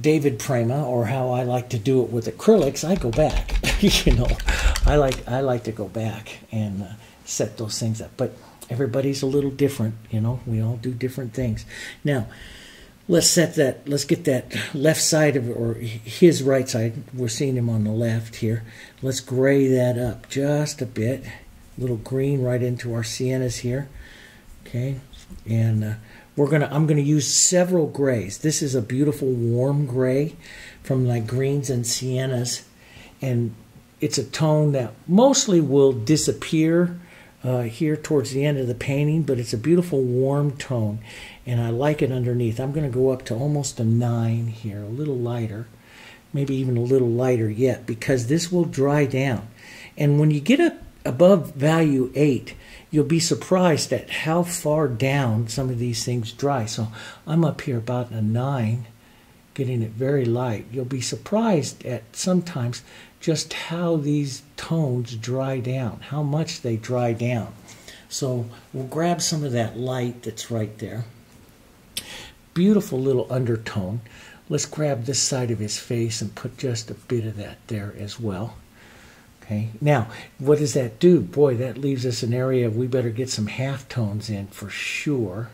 David Prima, or how I like to do it with acrylics, I go back. you know, I like I like to go back and uh, set those things up. But everybody's a little different, you know. We all do different things. Now, let's set that, let's get that left side of, or his right side. We're seeing him on the left here. Let's gray that up just a bit. A little green right into our siennas here. Okay. And uh, we're gonna. I'm gonna use several grays. This is a beautiful warm gray from like greens and siennas, and it's a tone that mostly will disappear uh, here towards the end of the painting. But it's a beautiful warm tone, and I like it underneath. I'm gonna go up to almost a nine here, a little lighter, maybe even a little lighter yet, because this will dry down. And when you get up above value eight, you'll be surprised at how far down some of these things dry. So I'm up here about a nine, getting it very light. You'll be surprised at sometimes just how these tones dry down, how much they dry down. So we'll grab some of that light that's right there. Beautiful little undertone. Let's grab this side of his face and put just a bit of that there as well. Okay. Now, what does that do? Boy, that leaves us an area we better get some halftones in for sure.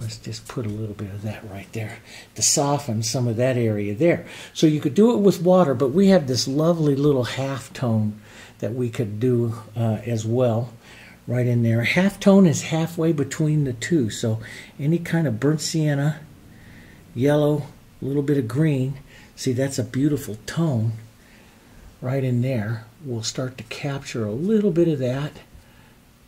Let's just put a little bit of that right there to soften some of that area there. So you could do it with water, but we have this lovely little halftone that we could do uh, as well right in there. Halftone is halfway between the two, so any kind of burnt sienna, yellow, a little bit of green. See, that's a beautiful tone. Right in there, we'll start to capture a little bit of that.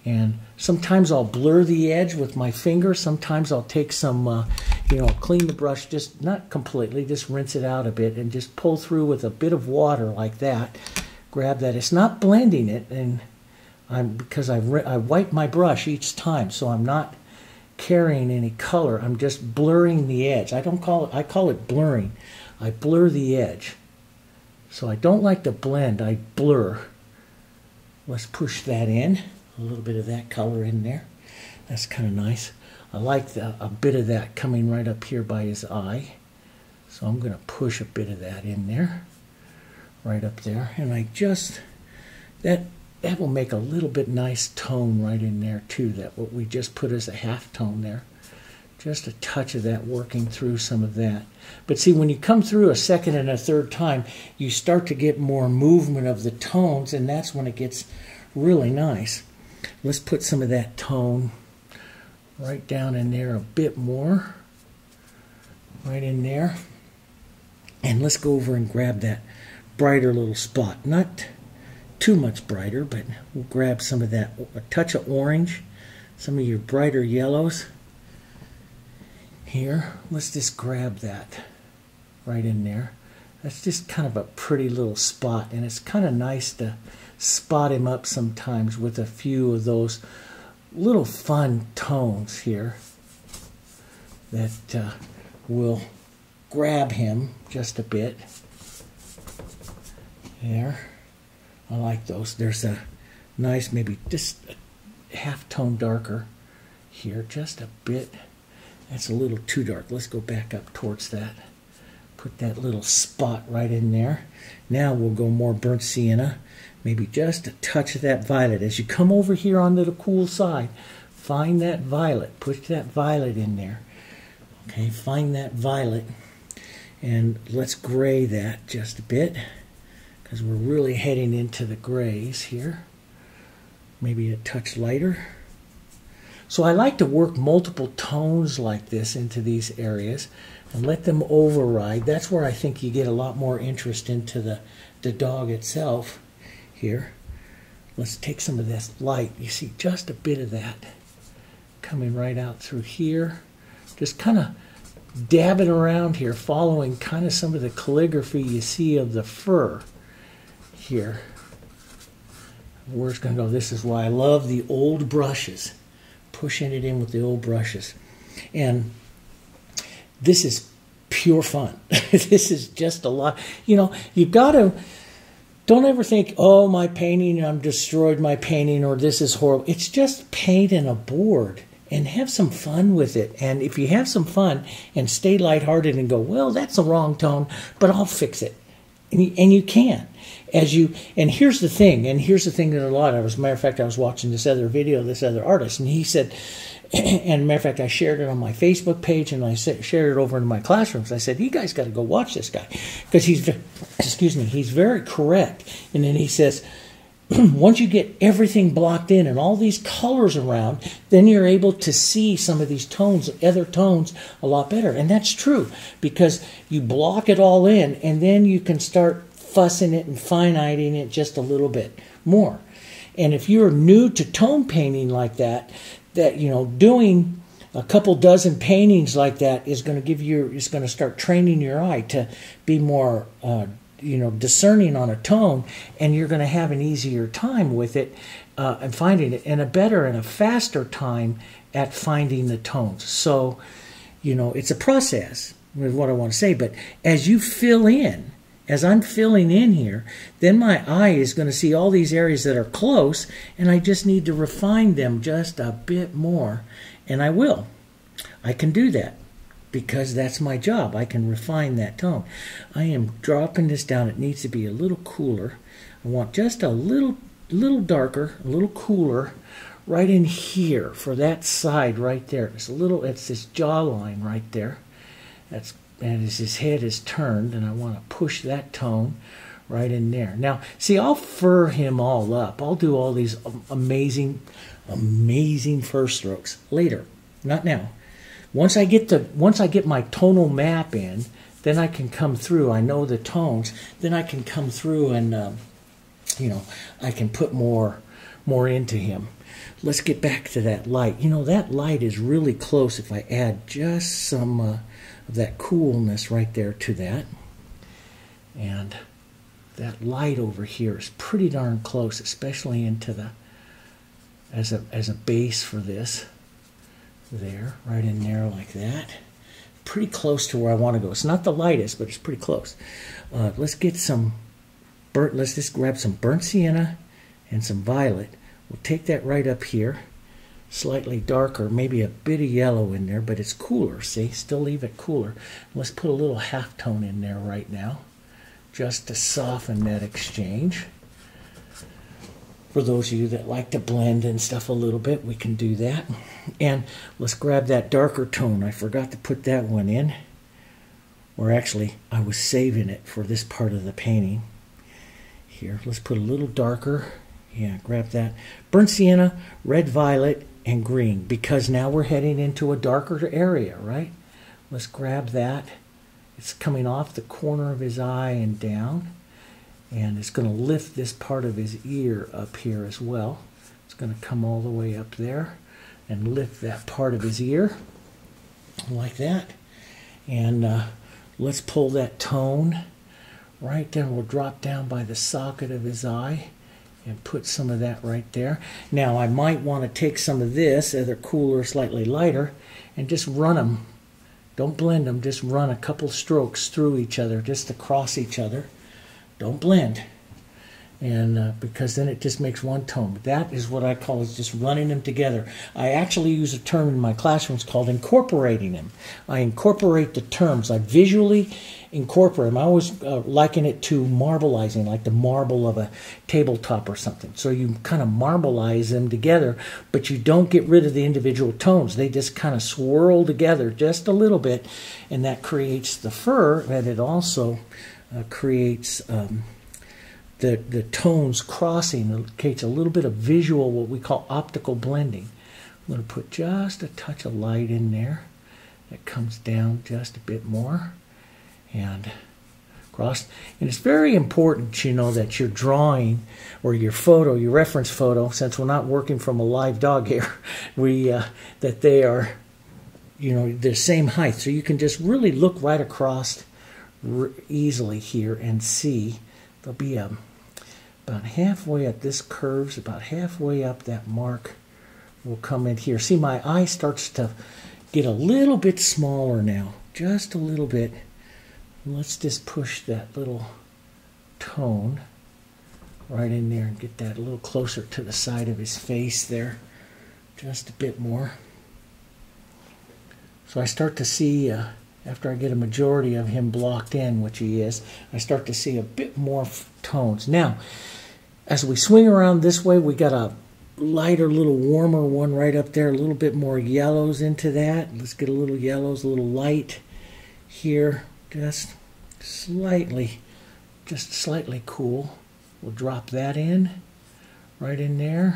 And sometimes I'll blur the edge with my finger. Sometimes I'll take some, uh, you know, clean the brush, just not completely, just rinse it out a bit and just pull through with a bit of water like that. Grab that. It's not blending it, and I'm because I I wipe my brush each time, so I'm not carrying any color. I'm just blurring the edge. I don't call it. I call it blurring. I blur the edge. So I don't like to blend, I blur. Let's push that in, a little bit of that color in there. That's kind of nice. I like the, a bit of that coming right up here by his eye. So I'm gonna push a bit of that in there, right up there. And I just, that, that will make a little bit nice tone right in there too, that what we just put as a half tone there. Just a touch of that working through some of that. But see, when you come through a second and a third time, you start to get more movement of the tones, and that's when it gets really nice. Let's put some of that tone right down in there a bit more. Right in there. And let's go over and grab that brighter little spot. Not too much brighter, but we'll grab some of that, a touch of orange, some of your brighter yellows. Here, let's just grab that right in there. That's just kind of a pretty little spot, and it's kind of nice to spot him up sometimes with a few of those little fun tones here that uh, will grab him just a bit. There, I like those. There's a nice, maybe just a half tone darker here, just a bit. That's a little too dark. Let's go back up towards that. Put that little spot right in there. Now we'll go more burnt sienna. Maybe just a touch of that violet. As you come over here onto the cool side, find that violet. Push that violet in there. Okay, find that violet. And let's gray that just a bit, because we're really heading into the grays here. Maybe a touch lighter. So I like to work multiple tones like this into these areas and let them override. That's where I think you get a lot more interest into the, the dog itself. Here, let's take some of this light. You see just a bit of that coming right out through here. Just kind of dabbing around here, following kind of some of the calligraphy you see of the fur here. Where's going to go? This is why I love the old brushes. Pushing it in with the old brushes. And this is pure fun. This is just a lot. You know, you've got to... Don't ever think, oh, my painting, I've destroyed my painting, or this is horrible. It's just paint and a board, and have some fun with it. And if you have some fun and stay lighthearted and go, well, that's the wrong tone, but I'll fix it. And you, and you can. As you, and here's the thing, and here's the thing that a lot of, as a matter of fact, I was watching this other video of this other artist, and he said, and matter of fact, I shared it on my Facebook page, and I shared it over in my classrooms. I said, you guys got to go watch this guy, because he's, excuse me, he's very correct. And then he says, once you get everything blocked in and all these colors around, then you're able to see some of these tones, other tones, a lot better. And that's true, because you block it all in, and then you can start fussing it and finiting it just a little bit more. And if you're new to tone painting like that, that, you know, doing a couple dozen paintings like that is going to give you, it's going to start training your eye to be more, uh, you know, discerning on a tone, and you're going to have an easier time with it uh, and finding it, and a better and a faster time at finding the tones. So, you know, it's a process is what I want to say, but as you fill in, as I'm filling in here, then my eye is going to see all these areas that are close, and I just need to refine them just a bit more, and I will. I can do that, because that's my job. I can refine that tone. I am dropping this down. It needs to be a little cooler. I want just a little, little darker, a little cooler, right in here for that side right there. It's a little. It's this jawline right there. That's. And as his head is turned, and I want to push that tone right in there. Now, see, I'll fur him all up. I'll do all these amazing, amazing fur strokes later. Not now. Once I get the, once I get my tonal map in, then I can come through. I know the tones. Then I can come through and, um, you know, I can put more, more into him. Let's get back to that light. You know, that light is really close if I add just some... Uh, of that coolness right there to that. And that light over here is pretty darn close, especially into the as a as a base for this. There, right in there like that. Pretty close to where I want to go. It's not the lightest, but it's pretty close. Uh, let's get some burnt, let's just grab some burnt sienna and some violet. We'll take that right up here. Slightly darker, maybe a bit of yellow in there, but it's cooler, see? Still leave it cooler. Let's put a little halftone in there right now, just to soften that exchange. For those of you that like to blend and stuff a little bit, we can do that. And let's grab that darker tone. I forgot to put that one in. Or actually, I was saving it for this part of the painting. Here, let's put a little darker. Yeah, grab that. Burnt sienna, red violet, and green, because now we're heading into a darker area, right? Let's grab that. It's coming off the corner of his eye and down, and it's going to lift this part of his ear up here as well. It's going to come all the way up there and lift that part of his ear like that. And uh, let's pull that tone right there will drop down by the socket of his eye and put some of that right there. Now I might want to take some of this, either cooler, slightly lighter, and just run them. Don't blend them, just run a couple strokes through each other, just across each other. Don't blend. And uh, because then it just makes one tone. That is what I call is just running them together. I actually use a term in my classrooms called incorporating them. I incorporate the terms. I visually incorporate them. I always uh, liken it to marbleizing, like the marble of a tabletop or something. So you kind of marbleize them together, but you don't get rid of the individual tones. They just kind of swirl together just a little bit, and that creates the fur, and it also uh, creates... Um, The, the tones crossing indicates a little bit of visual, what we call optical blending. I'm going to put just a touch of light in there that comes down just a bit more and across. And it's very important, you know, that your drawing or your photo, your reference photo, since we're not working from a live dog here, we uh, that they are, you know, the same height. So you can just really look right across r easily here and see. They'll be um, about halfway up this curves, about halfway up that mark will come in here. See, my eye starts to get a little bit smaller now, just a little bit. Let's just push that little tone right in there and get that a little closer to the side of his face there, just a bit more. So I start to see... Uh, After I get a majority of him blocked in, which he is, I start to see a bit more tones. Now, as we swing around this way, we got a lighter, little warmer one right up there, a little bit more yellows into that. Let's get a little yellows, a little light here, just slightly, just slightly cool. We'll drop that in, right in there.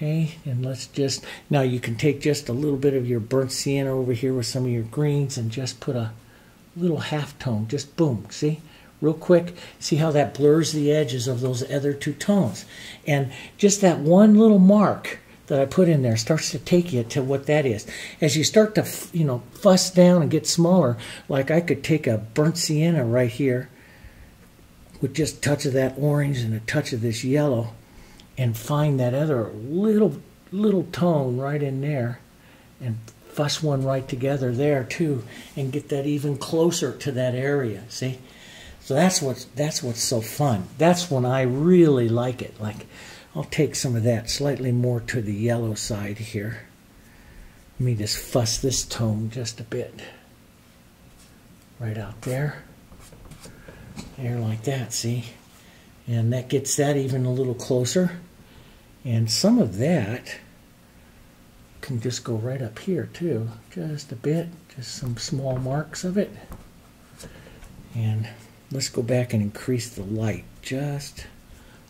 Okay, and let's just, now you can take just a little bit of your burnt sienna over here with some of your greens and just put a little halftone, just boom, see? Real quick, see how that blurs the edges of those other two tones. And just that one little mark that I put in there starts to take you to what that is. As you start to, you know, fuss down and get smaller, like I could take a burnt sienna right here with just a touch of that orange and a touch of this yellow, and find that other little little tone right in there and fuss one right together there too and get that even closer to that area, see? So that's what's, that's what's so fun. That's when I really like it. Like, I'll take some of that slightly more to the yellow side here. Let me just fuss this tone just a bit. Right out there. There like that, see? And that gets that even a little closer. And some of that can just go right up here too, just a bit, just some small marks of it. And let's go back and increase the light just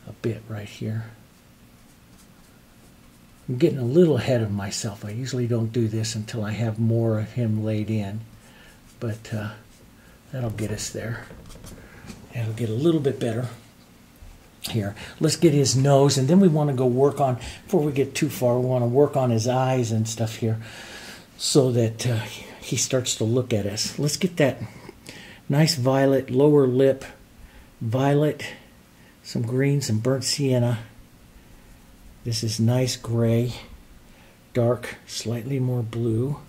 a bit right here. I'm getting a little ahead of myself. I usually don't do this until I have more of him laid in, but uh, that'll get us there. That'll get a little bit better. Here, let's get his nose, and then we want to go work on, before we get too far, we want to work on his eyes and stuff here so that uh, he starts to look at us. Let's get that nice violet, lower lip, violet, some green, some burnt sienna. This is nice gray, dark, slightly more blue,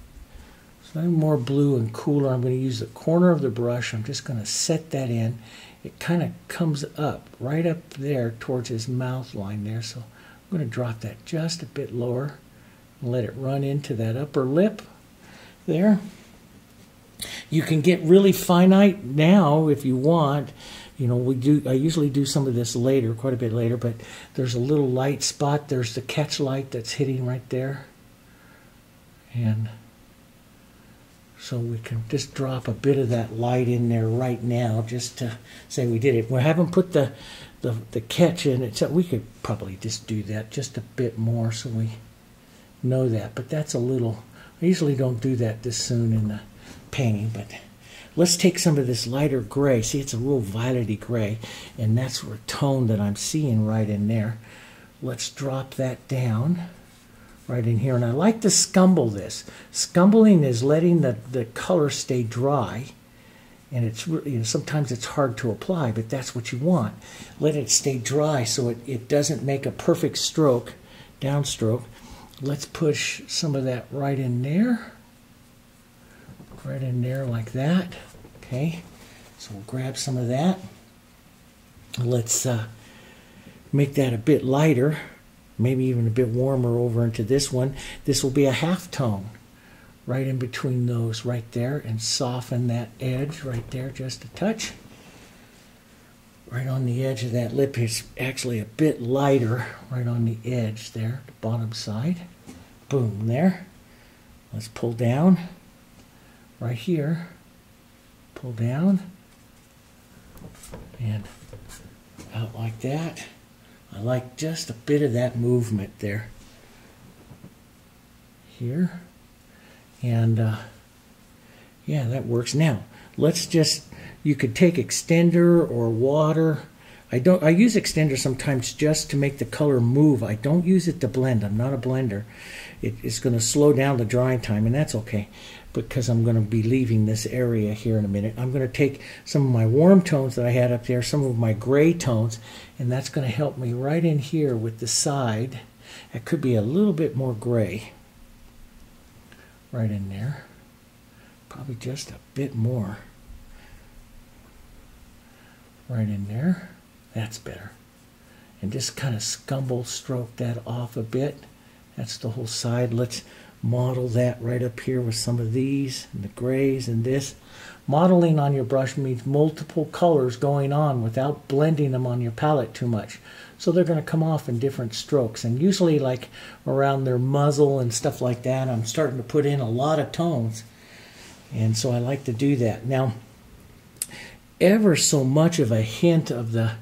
slightly more blue and cooler. I'm going to use the corner of the brush. I'm just going to set that in. It kind of comes up, right up there towards his mouth line there. So I'm going to drop that just a bit lower and let it run into that upper lip there. You can get really finite now if you want. You know, we do. I usually do some of this later, quite a bit later, but there's a little light spot. There's the catch light that's hitting right there. And so we can just drop a bit of that light in there right now just to say we did it. We haven't put the, the, the catch in it, so we could probably just do that just a bit more so we know that. But that's a little, I usually don't do that this soon in the painting, but let's take some of this lighter gray. See, it's a real violet-y gray, and that's the tone that I'm seeing right in there. Let's drop that down right in here, and I like to scumble this. Scumbling is letting the, the color stay dry And it's, you know, sometimes it's hard to apply, but that's what you want. Let it stay dry so it, it doesn't make a perfect stroke, downstroke. Let's push some of that right in there. Right in there like that. Okay, so we'll grab some of that. Let's uh, make that a bit lighter, maybe even a bit warmer over into this one. This will be a half tone. Right in between those right there, and soften that edge right there just a touch. Right on the edge of that lip is actually a bit lighter, right on the edge there, the bottom side. Boom, there. Let's pull down right here. Pull down and out like that. I like just a bit of that movement there. Here. And uh, yeah, that works. Now let's just, you could take extender or water. I don't, I use extender sometimes just to make the color move. I don't use it to blend. I'm not a blender. It, it's going to slow down the drying time, and that's okay because I'm going to be leaving this area here in a minute. I'm going to take some of my warm tones that I had up there, some of my gray tones, and that's going to help me right in here with the side. It could be a little bit more gray. Right in there, probably just a bit more. Right in there, that's better. And just kind of scumble stroke that off a bit. That's the whole side. Let's model that right up here with some of these and the grays and this. Modeling on your brush means multiple colors going on without blending them on your palette too much. So they're going to come off in different strokes, and usually like around their muzzle and stuff like that, I'm starting to put in a lot of tones, and so I like to do that. Now, ever so much of a hint of the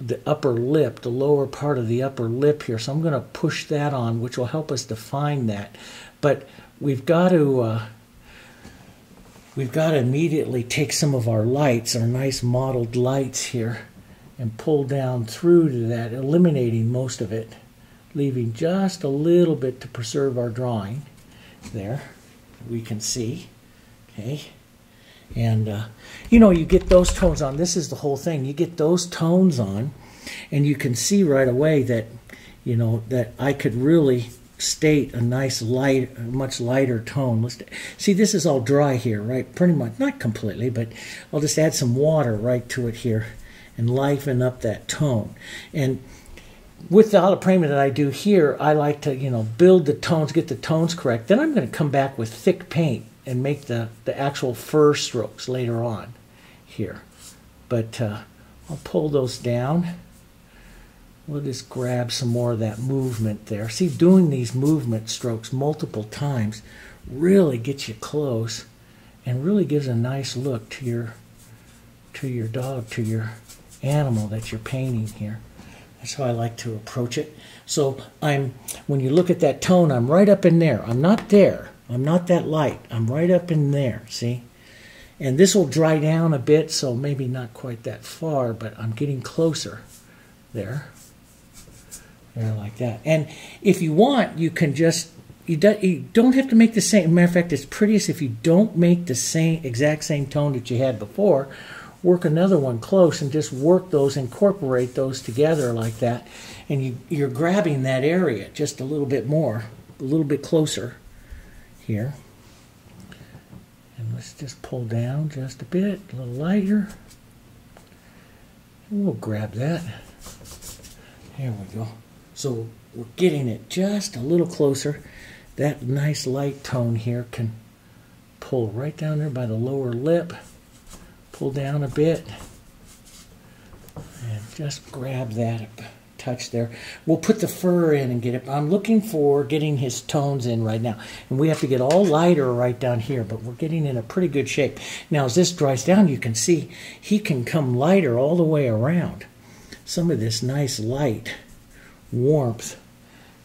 the upper lip, the lower part of the upper lip here, so I'm going to push that on, which will help us define that. But we've got to uh, we've got to immediately take some of our lights, our nice mottled lights here, and pull down through to that, eliminating most of it, leaving just a little bit to preserve our drawing there. We can see, okay? And, uh, you know, you get those tones on. This is the whole thing. You get those tones on, and you can see right away that, you know, that I could really state a nice light, a much lighter tone. Let's see, this is all dry here, right? Pretty much, not completely, but I'll just add some water right to it here and liven up that tone. And with the alla prima that I do here, I like to, you know, build the tones, get the tones correct. Then I'm going to come back with thick paint and make the, the actual fur strokes later on here. But uh, I'll pull those down. We'll just grab some more of that movement there. See, doing these movement strokes multiple times really gets you close and really gives a nice look to your, to your dog, to your animal that you're painting here. That's how I like to approach it. So I'm, when you look at that tone, I'm right up in there. I'm not there. I'm not that light. I'm right up in there, see? And this will dry down a bit, so maybe not quite that far, but I'm getting closer there. There like that. And if you want, you can just, you don't have to make the same. Matter of fact, it's prettiest if you don't make the same exact same tone that you had before. Work another one close and just work those, incorporate those together like that, and you, you're grabbing that area just a little bit more, a little bit closer here. And let's just pull down just a bit, a little lighter, and we'll grab that. There we go. So we're getting it just a little closer. That nice light tone here can pull right down there by the lower lip. Pull down a bit and just grab that touch there. We'll put the fur in and get it. I'm looking for getting his tones in right now, and we have to get all lighter right down here, but we're getting in a pretty good shape. Now as this dries down, you can see he can come lighter all the way around. Some of this nice light warmth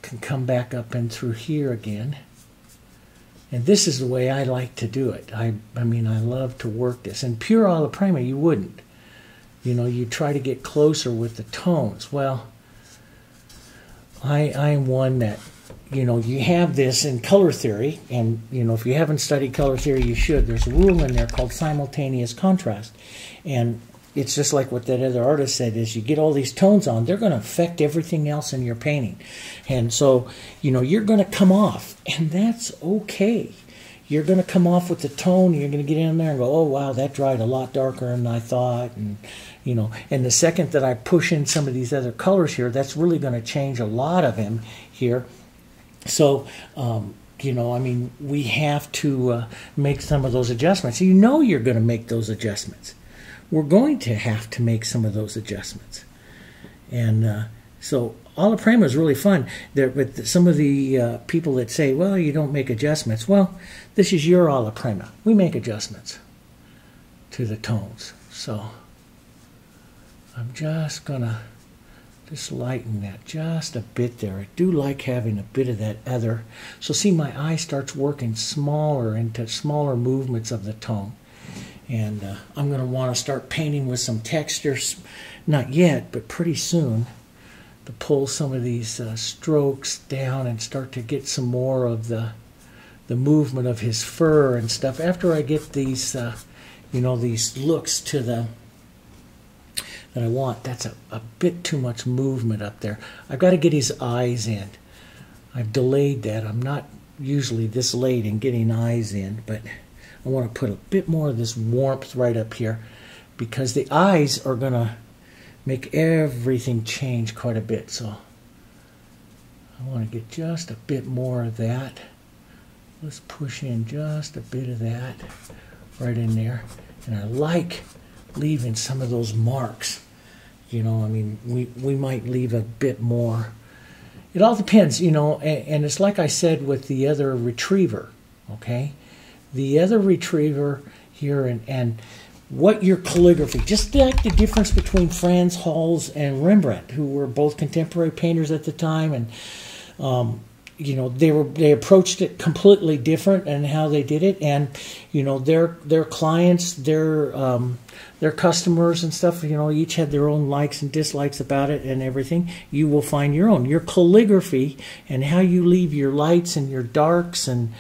can come back up and through here again. And this is the way I like to do it. I, I mean, I love to work this. And pure alla prima, you wouldn't. You know, you try to get closer with the tones. Well, I, I'm one that you know, you have this in color theory, and, you know, if you haven't studied color theory, you should. There's a rule in there called simultaneous contrast. And it's just like what that other artist said, is you get all these tones on, they're going to affect everything else in your painting. And so, you know, you're going to come off, and that's okay. You're going to come off with the tone, you're going to get in there and go, oh, wow, that dried a lot darker than I thought. And, you know, and the second that I push in some of these other colors here, that's really going to change a lot of them here. So, um, you know, I mean, we have to uh, make some of those adjustments. You know you're going to make those adjustments. We're going to have to make some of those adjustments. And uh, so alla prima is really fun. There, but some of the uh, people that say, well, you don't make adjustments. Well, this is your alla prima. We make adjustments to the tones. So I'm just going to just lighten that just a bit there. I do like having a bit of that other. So see, my eye starts working smaller into smaller movements of the tone. And uh, I'm going to want to start painting with some textures, not yet, but pretty soon, to pull some of these uh, strokes down and start to get some more of the the movement of his fur and stuff. After I get these, uh, you know, these looks to the that I want, that's a, a bit too much movement up there. I've got to get his eyes in. I've delayed that. I'm not usually this late in getting eyes in, but I want to put a bit more of this warmth right up here, because the eyes are going to make everything change quite a bit. So I want to get just a bit more of that. Let's push in just a bit of that right in there. And I like leaving some of those marks. You know, I mean, we, we might leave a bit more. It all depends, you know, and, and it's like I said with the other retriever, okay? The other retriever here, and, and what your calligraphy, just like the difference between Frans Hals and Rembrandt, who were both contemporary painters at the time, and um, you know, they were they approached it completely different and how they did it, and you know, their their clients, their um, their customers and stuff, you know, each had their own likes and dislikes about it and everything. You will find your own. Your calligraphy and how you leave your lights and your darks and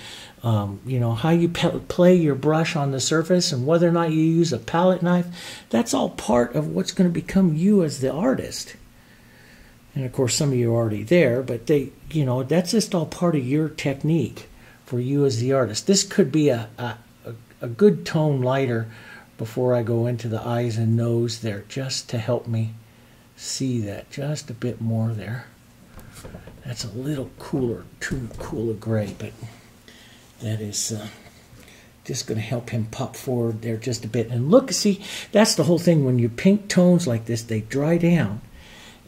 Um, you know, how you pe play your brush on the surface and whether or not you use a palette knife, that's all part of what's going to become you as the artist. And of course, some of you are already there, but they, you know, that's just all part of your technique for you as the artist. This could be a, a, a good tone lighter before I go into the eyes and nose there, just to help me see that just a bit more there. That's a little cooler, too cool a gray, but that is uh, just going to help him pop forward there just a bit. And look, see, that's the whole thing. When you paint tones like this, they dry down.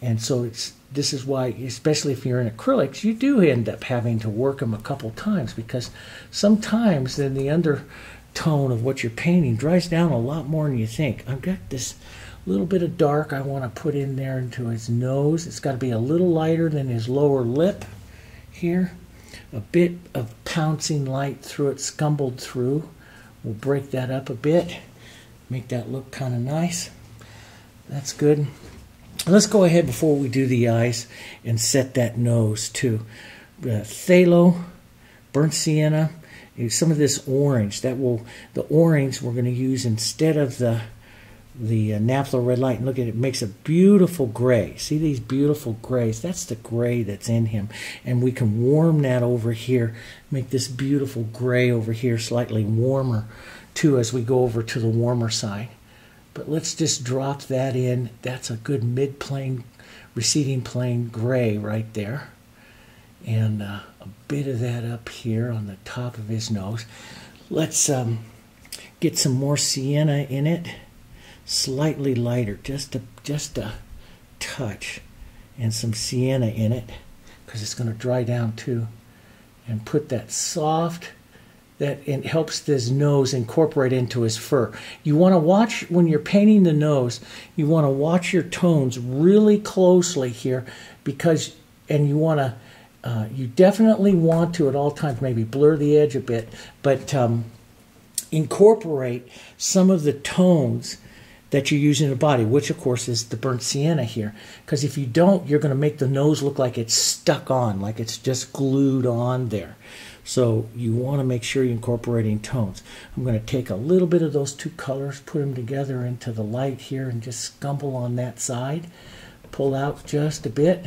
And so it's this is why, especially if you're in acrylics, you do end up having to work them a couple times, because sometimes then the undertone of what you're painting dries down a lot more than you think. I've got this little bit of dark I want to put in there into his nose. It's got to be a little lighter than his lower lip here. A bit of pouncing light through it, scumbled through. We'll break that up a bit, make that look kind of nice. That's good. Let's go ahead before we do the eyes and set that nose too. Uh, phthalo, burnt sienna, some of this orange. That will the orange we're going to use instead of the the uh, naphthol red light. And look at it, it makes a beautiful gray. See these beautiful grays? That's the gray that's in him, and we can warm that over here, make this beautiful gray over here slightly warmer too as we go over to the warmer side. But let's just drop that in. That's a good mid-plane, receding plane gray right there, and uh, a bit of that up here on the top of his nose. Let's um, get some more sienna in it, slightly lighter, just a just a touch, and some sienna in it, because it's going to dry down too. And put that soft, that it helps this nose incorporate into his fur. You want to watch when you're painting the nose, you want to watch your tones really closely here, because and you want to uh, you definitely want to at all times maybe blur the edge a bit, but um, incorporate some of the tones that you use in the body, which of course is the burnt sienna here. Because if you don't, you're going to make the nose look like it's stuck on, like it's just glued on there. So you want to make sure you're incorporating tones. I'm going to take a little bit of those two colors, put them together into the light here, and just scumble on that side. Pull out just a bit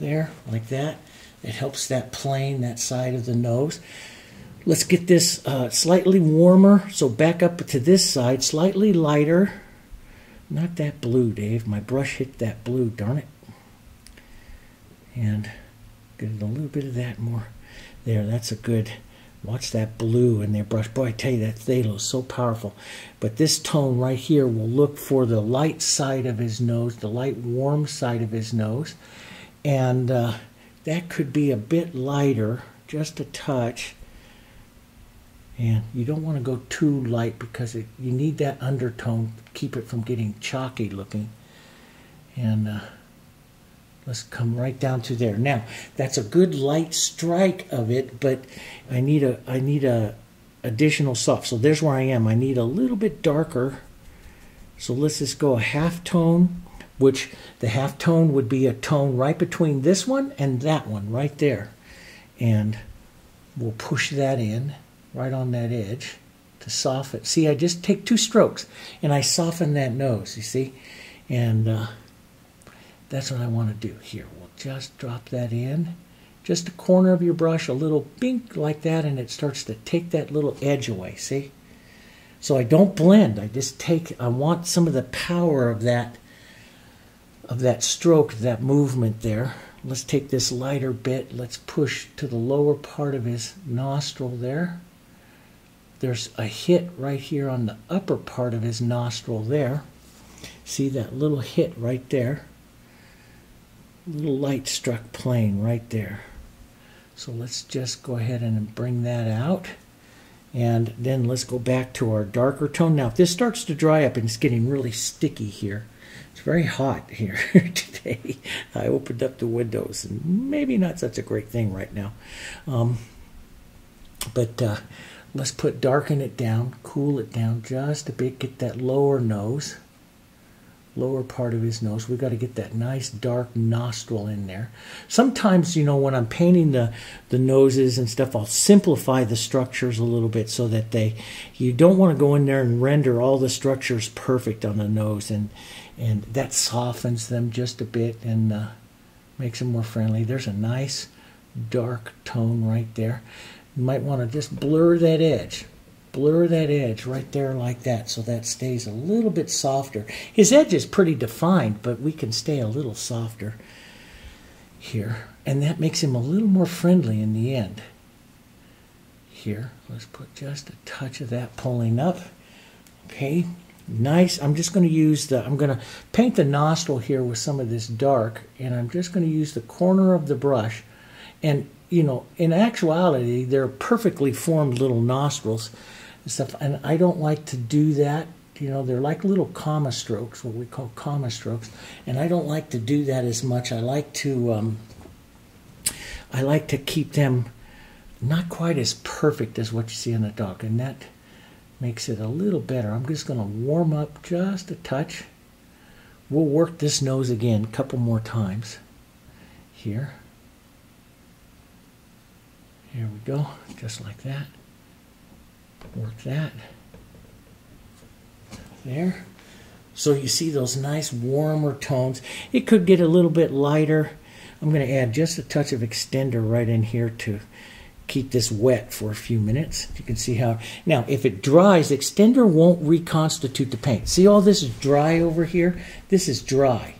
there, like that. It helps that plane, that side of the nose. Let's get this uh, slightly warmer, so back up to this side, slightly lighter. Not that blue, Dave. My brush hit that blue, darn it. And get a little bit of that more. There, that's a good, watch that blue in their brush. Boy, I tell you, that phthalo is so powerful. But this tone right here will look for the light side of his nose, the light warm side of his nose. And uh, that could be a bit lighter, just a touch. And you don't want to go too light because it, you need that undertone to keep it from getting chalky looking. And uh, let's come right down to there. Now, that's a good light strike of it, but I need a I need a additional soft. So there's where I am. I need a little bit darker. So let's just go a half tone, which the half tone would be a tone right between this one and that one right there. And we'll push that in right on that edge to soften. See, I just take two strokes and I soften that nose, you see? And uh, that's what I want to do here. We'll just drop that in. Just the corner of your brush, a little bink like that, and it starts to take that little edge away, see? So I don't blend. I just take, I want some of the power of that, of that stroke, that movement there. Let's take this lighter bit. Let's push to the lower part of his nostril there. There's a hit right here on the upper part of his nostril there. See that little hit right there? Little light struck plane right there. So let's just go ahead and bring that out. And then let's go back to our darker tone. Now, if this starts to dry up and it's getting really sticky here, it's very hot here today. I opened up the windows, and maybe not such a great thing right now. Um, but uh, let's put darken it down, cool it down just a bit, get that lower nose, lower part of his nose. We've got to get that nice dark nostril in there. Sometimes, you know, when I'm painting the, the noses and stuff, I'll simplify the structures a little bit so that they, you don't want to go in there and render all the structures perfect on the nose, and and that softens them just a bit and uh, makes them more friendly. There's a nice dark tone right there. You might want to just blur that edge. Blur that edge right there like that, so that stays a little bit softer. His edge is pretty defined, but we can stay a little softer here. And that makes him a little more friendly in the end. Here, let's put just a touch of that pulling up. Okay, nice. I'm just going to use the, I'm going to paint the nostril here with some of this dark, and I'm just going to use the corner of the brush. And, you know, in actuality, they're perfectly formed little nostrils and stuff, and I don't like to do that. You know, they're like little comma strokes, what we call comma strokes, and I don't like to do that as much. I like to, um, I like to keep them not quite as perfect as what you see in the dog, and that makes it a little better. I'm just going to warm up just a touch. We'll work this nose again a couple more times here. Here we go, just like that. Work that. There. So you see those nice warmer tones. It could get a little bit lighter. I'm going to add just a touch of extender right in here to keep this wet for a few minutes. You can see how. Now, if it dries, extender won't reconstitute the paint. See, all this is dry over here? This is dry.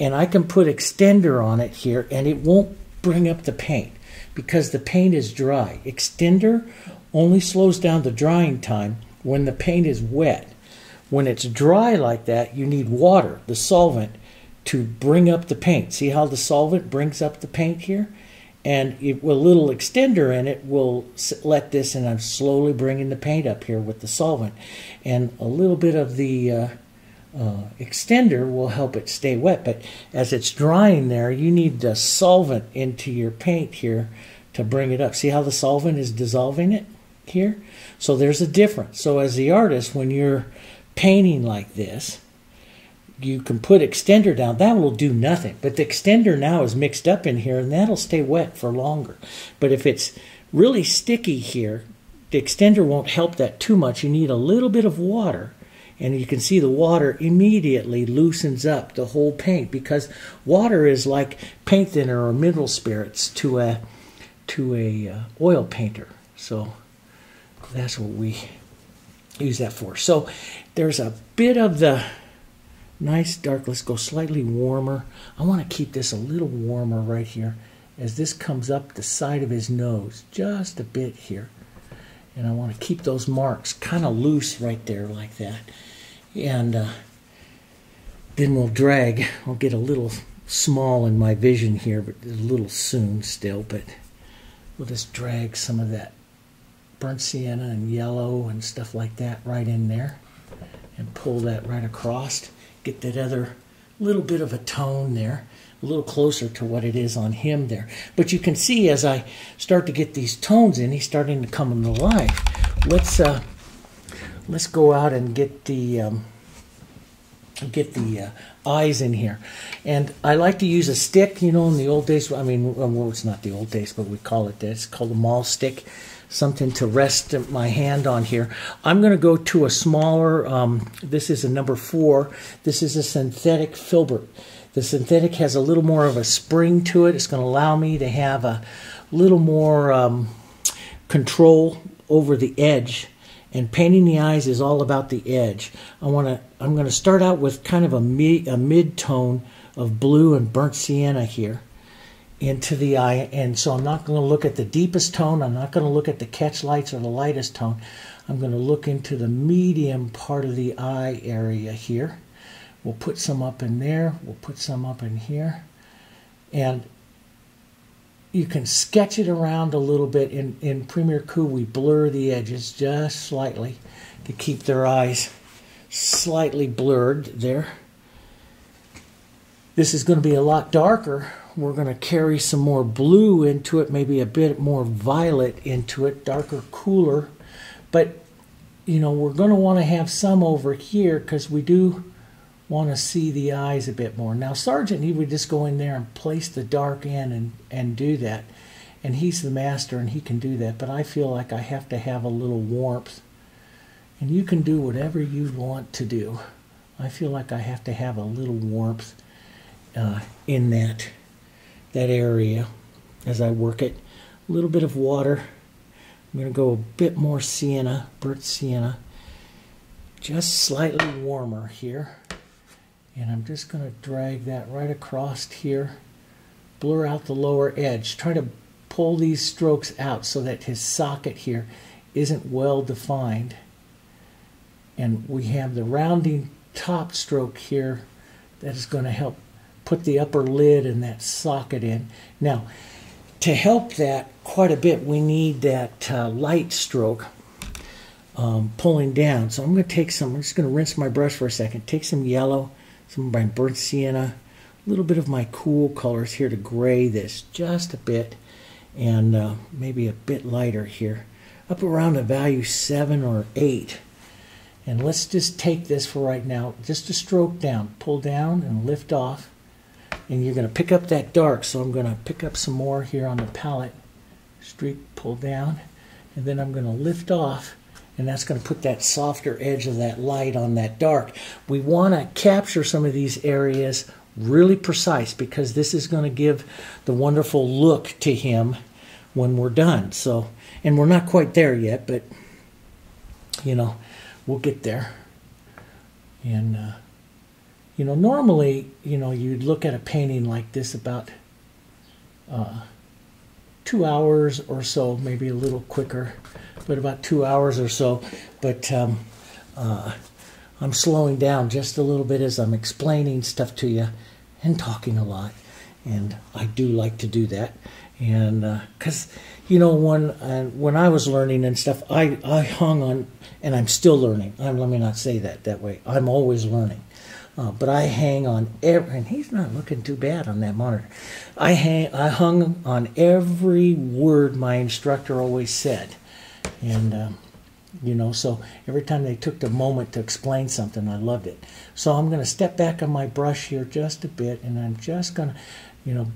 And I can put extender on it here, and it won't bring up the paint, because the paint is dry. Extender only slows down the drying time when the paint is wet. When it's dry like that, you need water, the solvent, to bring up the paint. See how the solvent brings up the paint here? And it, a little extender in it will let this, and I'm slowly bringing the paint up here with the solvent. And a little bit of the uh, uh, extender will help it stay wet. But as it's drying there, you need the solvent into your paint here to bring it up. See how the solvent is dissolving it here? So there's a difference. So as the artist, when you're painting like this. You can put extender down. That will do nothing. But the extender now is mixed up in here, and that'll stay wet for longer. But if it's really sticky here, the extender won't help that too much. You need a little bit of water, and you can see the water immediately loosens up the whole paint, because water is like paint thinner or mineral spirits to a to a uh, oil painter. So that's what we use that for. So there's a bit of the nice dark. Let's go slightly warmer. I want to keep this a little warmer right here as this comes up the side of his nose just a bit here. And I want to keep those marks kind of loose right there like that. And uh, then we'll drag. I'll get a little small in my vision here, but a little soon still. But we'll just drag some of that burnt sienna and yellow and stuff like that right in there and pull that right across. Get that other little bit of a tone there, a little closer to what it is on him there. But you can see as I start to get these tones in, he's starting to come into life. Let's uh, let's go out and get the um, get the uh, eyes in here. And I like to use a stick. You know, in the old days, I mean, well, it's not the old days, but we call it this. It's called a mahl stick, something to rest my hand on here. I'm going to go to a smaller, um, this is a number four. This is a synthetic filbert. The synthetic has a little more of a spring to it. It's going to allow me to have a little more um, control over the edge. And painting the eyes is all about the edge. I want to, I'm going to start out with kind of a, mi a mid-tone of blue and burnt sienna here into the eye, and so I'm not going to look at the deepest tone. I'm not going to look at the catch lights or the lightest tone. I'm going to look into the medium part of the eye area here. We'll put some up in there. We'll put some up in here. And you can sketch it around a little bit. In, in Premier Coup, we blur the edges just slightly to keep their eyes slightly blurred there. This is going to be a lot darker. We're going to carry some more blue into it, maybe a bit more violet into it, darker, cooler. But, you know, we're going to want to have some over here because we do want to see the eyes a bit more. Now, Sargent, he would just go in there and place the dark in and, and do that. And he's the master and he can do that. But I feel like I have to have a little warmth. And you can do whatever you want to do. I feel like I have to have a little warmth uh, in that. that area as I work it. A little bit of water. I'm going to go a bit more sienna, burnt sienna, just slightly warmer here. And I'm just going to drag that right across here, blur out the lower edge. Try to pull these strokes out so that his socket here isn't well defined. And we have the rounding top stroke here that is going to help put the upper lid and that socket in. Now, to help that quite a bit, we need that uh, light stroke um, pulling down. So I'm going to take some, I'm just going to rinse my brush for a second, take some yellow, some of my burnt sienna, a little bit of my cool colors here to gray this just a bit, and uh, maybe a bit lighter here, up around a value seven or eight. And let's just take this for right now, just a stroke down, pull down and lift off. And you're going to pick up that dark, so I'm going to pick up some more here on the palette. Streak, pull down, and then I'm going to lift off, and that's going to put that softer edge of that light on that dark. We want to capture some of these areas really precise, because this is going to give the wonderful look to him when we're done. So, and we're not quite there yet, but, you know, we'll get there. And, uh, you know, normally, you know, you'd look at a painting like this about uh, two hours or so, maybe a little quicker, but about two hours or so. But um, uh, I'm slowing down just a little bit as I'm explaining stuff to you and talking a lot. And I do like to do that. And because, uh, you know, when, uh, when I was learning and stuff, I, I hung on, and I'm still learning. I'm, let me not say that that way. I'm always learning. Uh, but I hang on every, and he's not looking too bad on that monitor. I hang, I hung on every word my instructor always said, and um, you know. So every time they took the moment to explain something, I loved it. So I'm going to step back on my brush here just a bit, and I'm just going to, you know,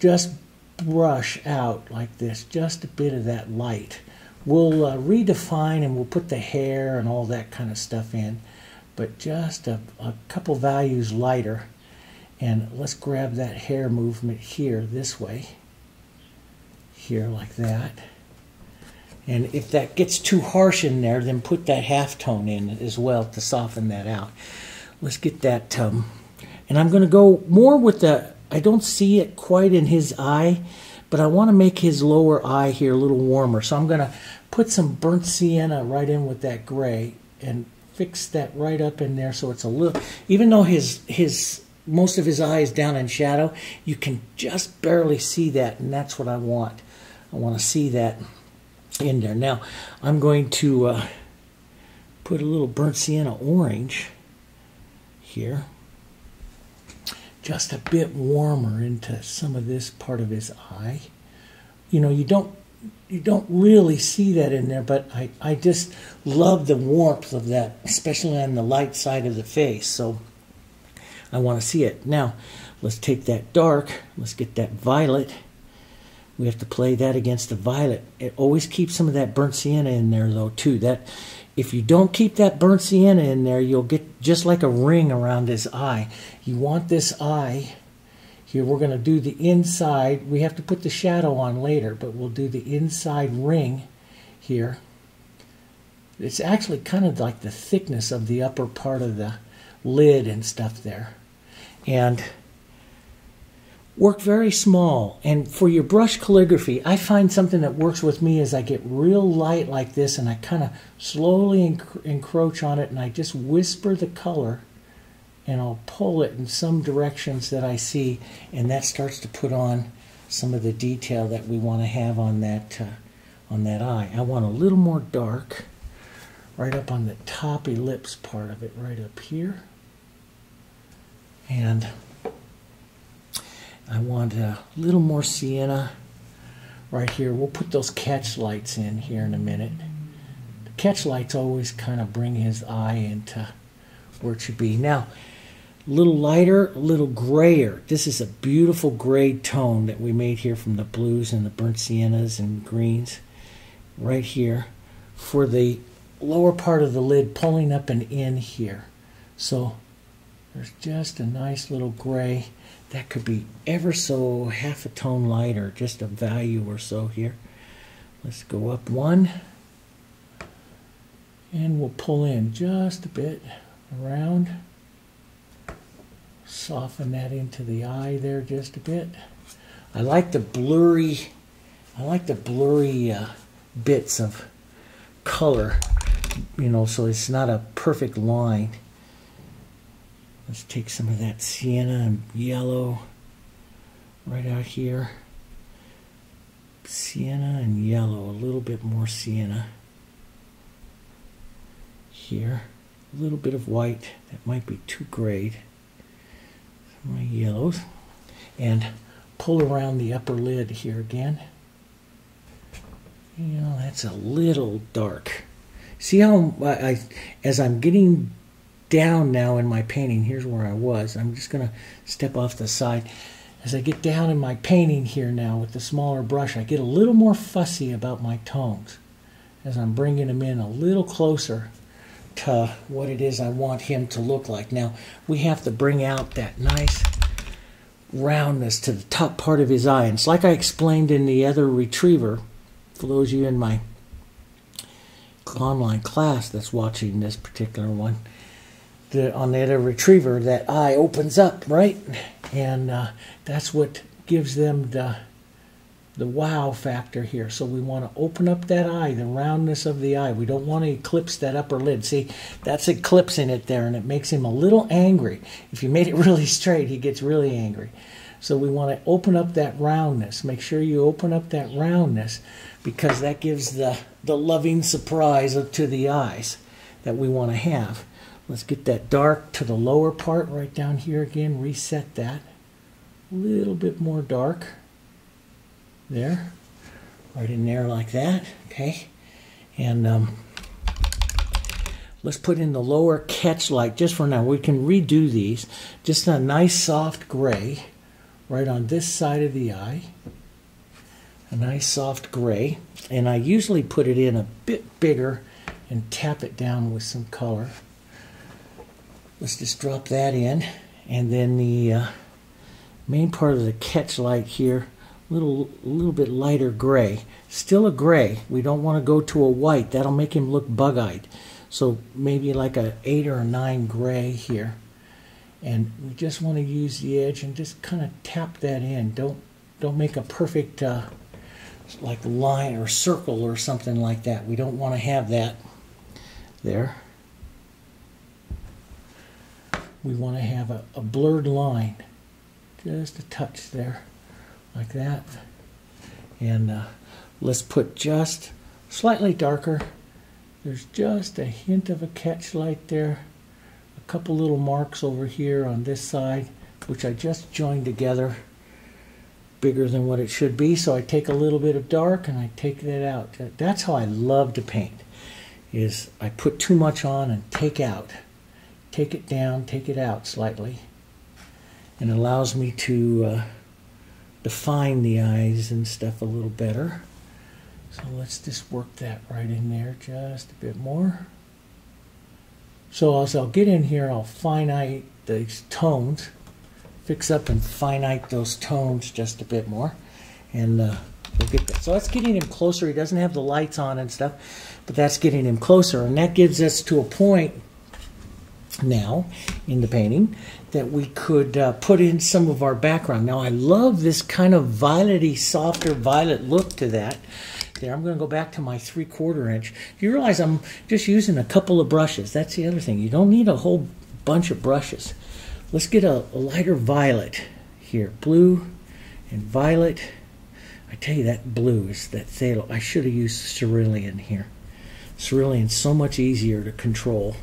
just brush out like this, just a bit of that light. We'll uh, redefine and we'll put the hair and all that kind of stuff in, but just a, a couple values lighter. And let's grab that hair movement here this way, here like that. And if that gets too harsh in there, then put that halftone in as well to soften that out. Let's get that, um, and I'm going to go more with the, I don't see it quite in his eye, but I want to make his lower eye here a little warmer. So I'm going to put some burnt sienna right in with that gray and fix that right up in there so it's a little, even though his, his most of his eye is down in shadow, you can just barely see that, and that's what I want. I want to see that in there. Now, I'm going to uh, put a little burnt sienna orange here, just a bit warmer into some of this part of his eye. You know, you don't you don't really see that in there, but I, I just love the warmth of that, especially on the light side of the face, so I want to see it. Now, let's take that dark, let's get that violet. We have to play that against the violet. It always keeps some of that burnt sienna in there, though, too. That, if you don't keep that burnt sienna in there, you'll get just like a ring around this eye. You want this eye here. We're going to do the inside. We have to put the shadow on later, but we'll do the inside ring here. It's actually kind of like the thickness of the upper part of the lid and stuff there. And work very small. And for your brush calligraphy, I find something that works with me is I get real light like this and I kind of slowly enc encroach on it, and I just whisper the color and I'll pull it in some directions that I see, and that starts to put on some of the detail that we want to have on that, uh, on that eye. I want a little more dark right up on the top ellipse part of it right up here. And I want a little more sienna right here. We'll put those catch lights in here in a minute. The catch lights always kind of bring his eye into where it should be. Now, a little lighter, a little grayer. This is a beautiful gray tone that we made here from the blues and the burnt siennas and greens right here for the lower part of the lid, pulling up and in here. So there's just a nice little gray. That could be ever so half a tone lighter, just a value or so here. Let's go up one. And we'll pull in just a bit around. Soften that into the eye there just a bit. I like the blurry, I like the blurry uh, bits of color, you know, so it's not a perfect line. Let's take some of that sienna and yellow right out here. Sienna and yellow, a little bit more sienna here. A little bit of white, that might be too grayed. Some of my yellows. And pull around the upper lid here again. You know, that's a little dark. See how, I, I as I'm getting down now in my painting, here's where I was. I'm just going to step off the side. As I get down in my painting here now with the smaller brush, I get a little more fussy about my tones as I'm bringing them in a little closer to what it is I want him to look like. Now, we have to bring out that nice roundness to the top part of his eye. And it's like I explained in the other retriever, for those of you in my online class that's watching this particular one, The, on the other retriever, that eye opens up, right? And uh, that's what gives them the, the wow factor here. So we want to open up that eye, the roundness of the eye. We don't want to eclipse that upper lid. See, that's eclipsing it there, and it makes him a little angry. If you made it really straight, he gets really angry. So we want to open up that roundness. Make sure you open up that roundness, because that gives the, the loving surprise to the eyes that we want to have. Let's get that dark to the lower part right down here again. Reset that. A little bit more dark. There. Right in there like that. Okay. And um, Let's put in the lower catch light just for now. We can redo these. Just a nice soft gray right on this side of the eye. A nice soft gray. And I usually put it in a bit bigger and tap it down with some color. Let's just drop that in. And then the uh, main part of the catch light here, a little, little bit lighter gray. Still a gray. We don't want to go to a white. That'll make him look bug-eyed. So maybe like an eight or a nine gray here. And we just want to use the edge and just kind of tap that in. Don't, don't make a perfect uh, like line or circle or something like that. We don't want to have that there. We want to have a, a blurred line, just a touch there, like that. And uh, let's put just slightly darker. There's just a hint of a catch light there. A couple little marks over here on this side, which I just joined together, bigger than what it should be. So I take a little bit of dark and I take that out. That's how I love to paint, is I put too much on and take out. Take it down, take it out slightly, and allows me to uh, define the eyes and stuff a little better. So let's just work that right in there just a bit more. So as I'll get in here, I'll finite these tones, fix up and finite those tones just a bit more, and uh, we'll get that. So that's getting him closer. He doesn't have the lights on and stuff, but that's getting him closer, and that gives us to a point now in the painting that we could uh, put in some of our background. Now I love this kind of violety, softer violet look to that. There, I'm going to go back to my three-quarter inch. You realize I'm just using a couple of brushes. That's the other thing. You don't need a whole bunch of brushes. Let's get a, a lighter violet here, blue and violet. I tell you, that blue is that phthalo. I should have used cerulean here. Cerulean's so much easier to control.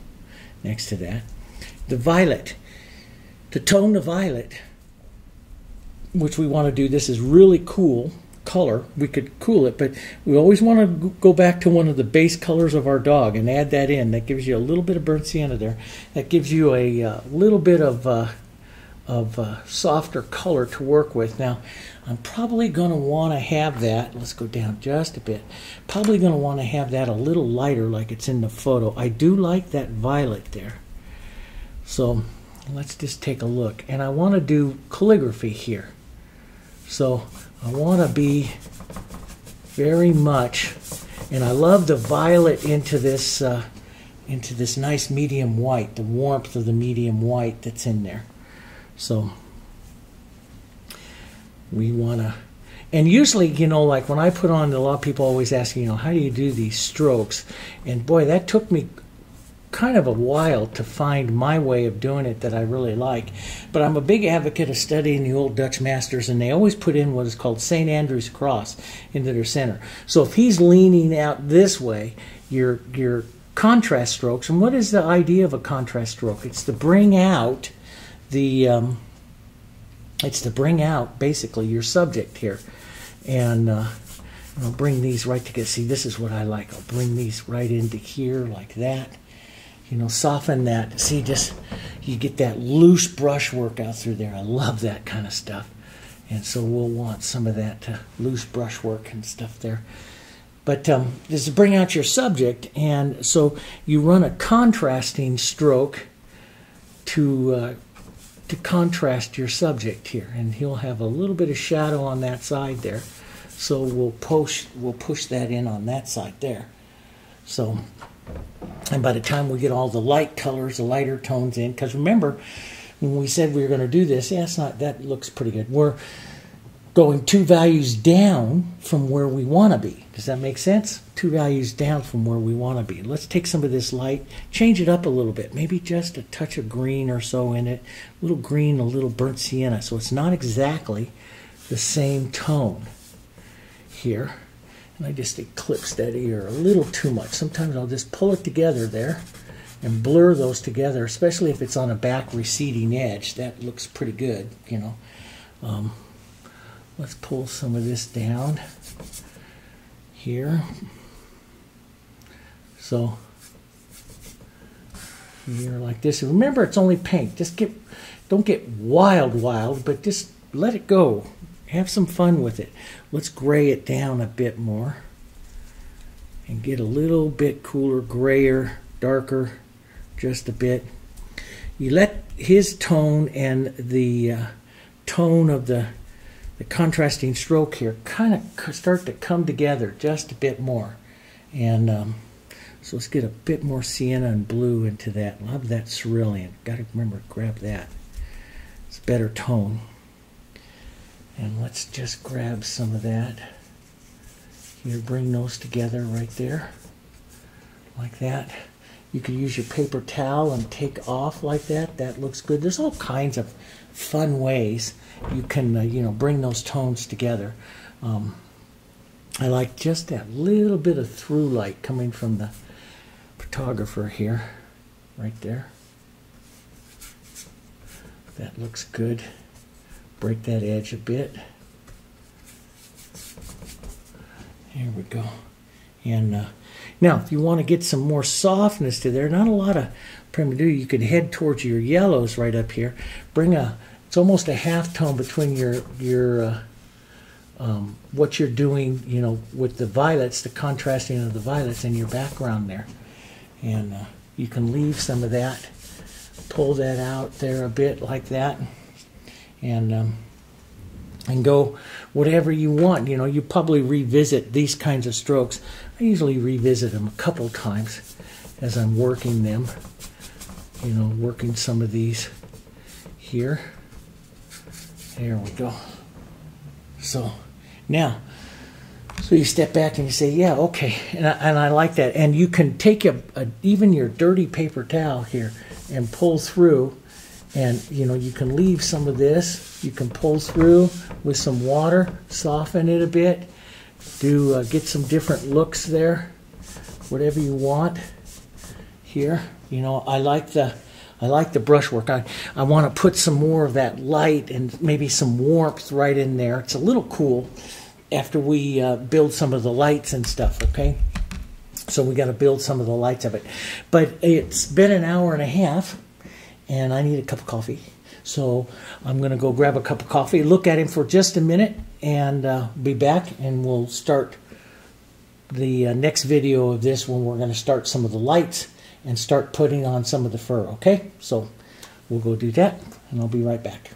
Next to that, the violet, to tone the violet, which we want to do. This is really cool color. We could cool it, but we always want to go back to one of the base colors of our dog and add that in. That gives you a little bit of burnt sienna there. That gives you a uh, little bit of uh, of uh, softer color to work with. Now, I'm probably going to want to have that. Let's go down just a bit. Probably going to want to have that a little lighter, like it's in the photo. I do like that violet there. So let's just take a look. And I want to do calligraphy here. So I want to be very much, and I love the violet into this uh, into this nice medium white, the warmth of the medium white that's in there. So we want to, and usually, you know, like when I put on, a lot of people always ask, you know, how do you do these strokes? And boy, that took me kind of a while to find my way of doing it that I really like. But I'm a big advocate of studying the old Dutch masters, and they always put in what is called Saint Andrew's cross into their center. So if he's leaning out this way, your, your contrast strokes, and what is the idea of a contrast stroke? It's to bring out the um, it's to bring out basically your subject here, and uh, I'll bring these right together. See, this is what I like. I'll bring these right into here like that. You know, soften that. See, just you get that loose brush work out through there. I love that kind of stuff, and so we'll want some of that uh, loose brush work and stuff there. But um, this is bring out your subject, and so you run a contrasting stroke to. Uh, to contrast your subject here, and he'll have a little bit of shadow on that side there, so we'll push we'll push that in on that side there. So, and by the time we get all the light colors, the lighter tones in, because remember when we said we were going to do this, yeah, it's not, that looks pretty good. We're going two values down from where we want to be. Does that make sense? Two values down from where we want to be. Let's take some of this light, change it up a little bit. Maybe just a touch of green or so in it. A little green, a little burnt sienna. So it's not exactly the same tone here. And I just eclipse that ear a little too much. Sometimes I'll just pull it together there and blur those together, especially if it's on a back receding edge. That looks pretty good, you know. Um, Let's pull some of this down here. So mirror like this. And remember, it's only paint. Just get, don't get wild, wild, but just let it go. Have some fun with it. Let's gray it down a bit more and get a little bit cooler, grayer, darker, just a bit. You let his tone and the uh, tone of the, the contrasting stroke here kind of start to come together just a bit more. And um, so let's get a bit more sienna and blue into that. Love that cerulean. Got to remember to grab that. It's a better tone. And let's just grab some of that. Here, bring those together right there, like that. You can use your paper towel and take off like that. That looks good. There's all kinds of fun ways you can, uh, you know, bring those tones together. Um, I like just that little bit of through light coming from the photographer here, right there. That looks good. Break that edge a bit. There we go. And uh, now, if you want to get some more softness to there, not a lot of prima donna, you could head towards your yellows right up here. Bring a, it's almost a half tone between your your uh, um, what you're doing, you know, with the violets, the contrasting of the violets in your background there, and uh, you can leave some of that, pull that out there a bit like that, and. Um, and go whatever you want. You know, you probably revisit these kinds of strokes. I usually revisit them a couple times as I'm working them, you know, working some of these here. There we go. So now, so you step back and you say, yeah, okay, and I, and I like that. And you can take a, a, even your dirty paper towel here and pull through. And, you know, you can leave some of this. You can pull through with some water, soften it a bit, do uh, get some different looks there, whatever you want here. You know, I like the, I like the brushwork. I, I want to put some more of that light and maybe some warmth right in there. It's a little cool after we uh, build some of the lights and stuff, okay? So we got to build some of the lights of it. But it's been an hour and a half. And I need a cup of coffee. So I'm going to go grab a cup of coffee, look at him for just a minute, and uh, be back. And we'll start the uh, next video of this when we're going to start some of the lights and start putting on some of the fur, okay? So we'll go do that, and I'll be right back.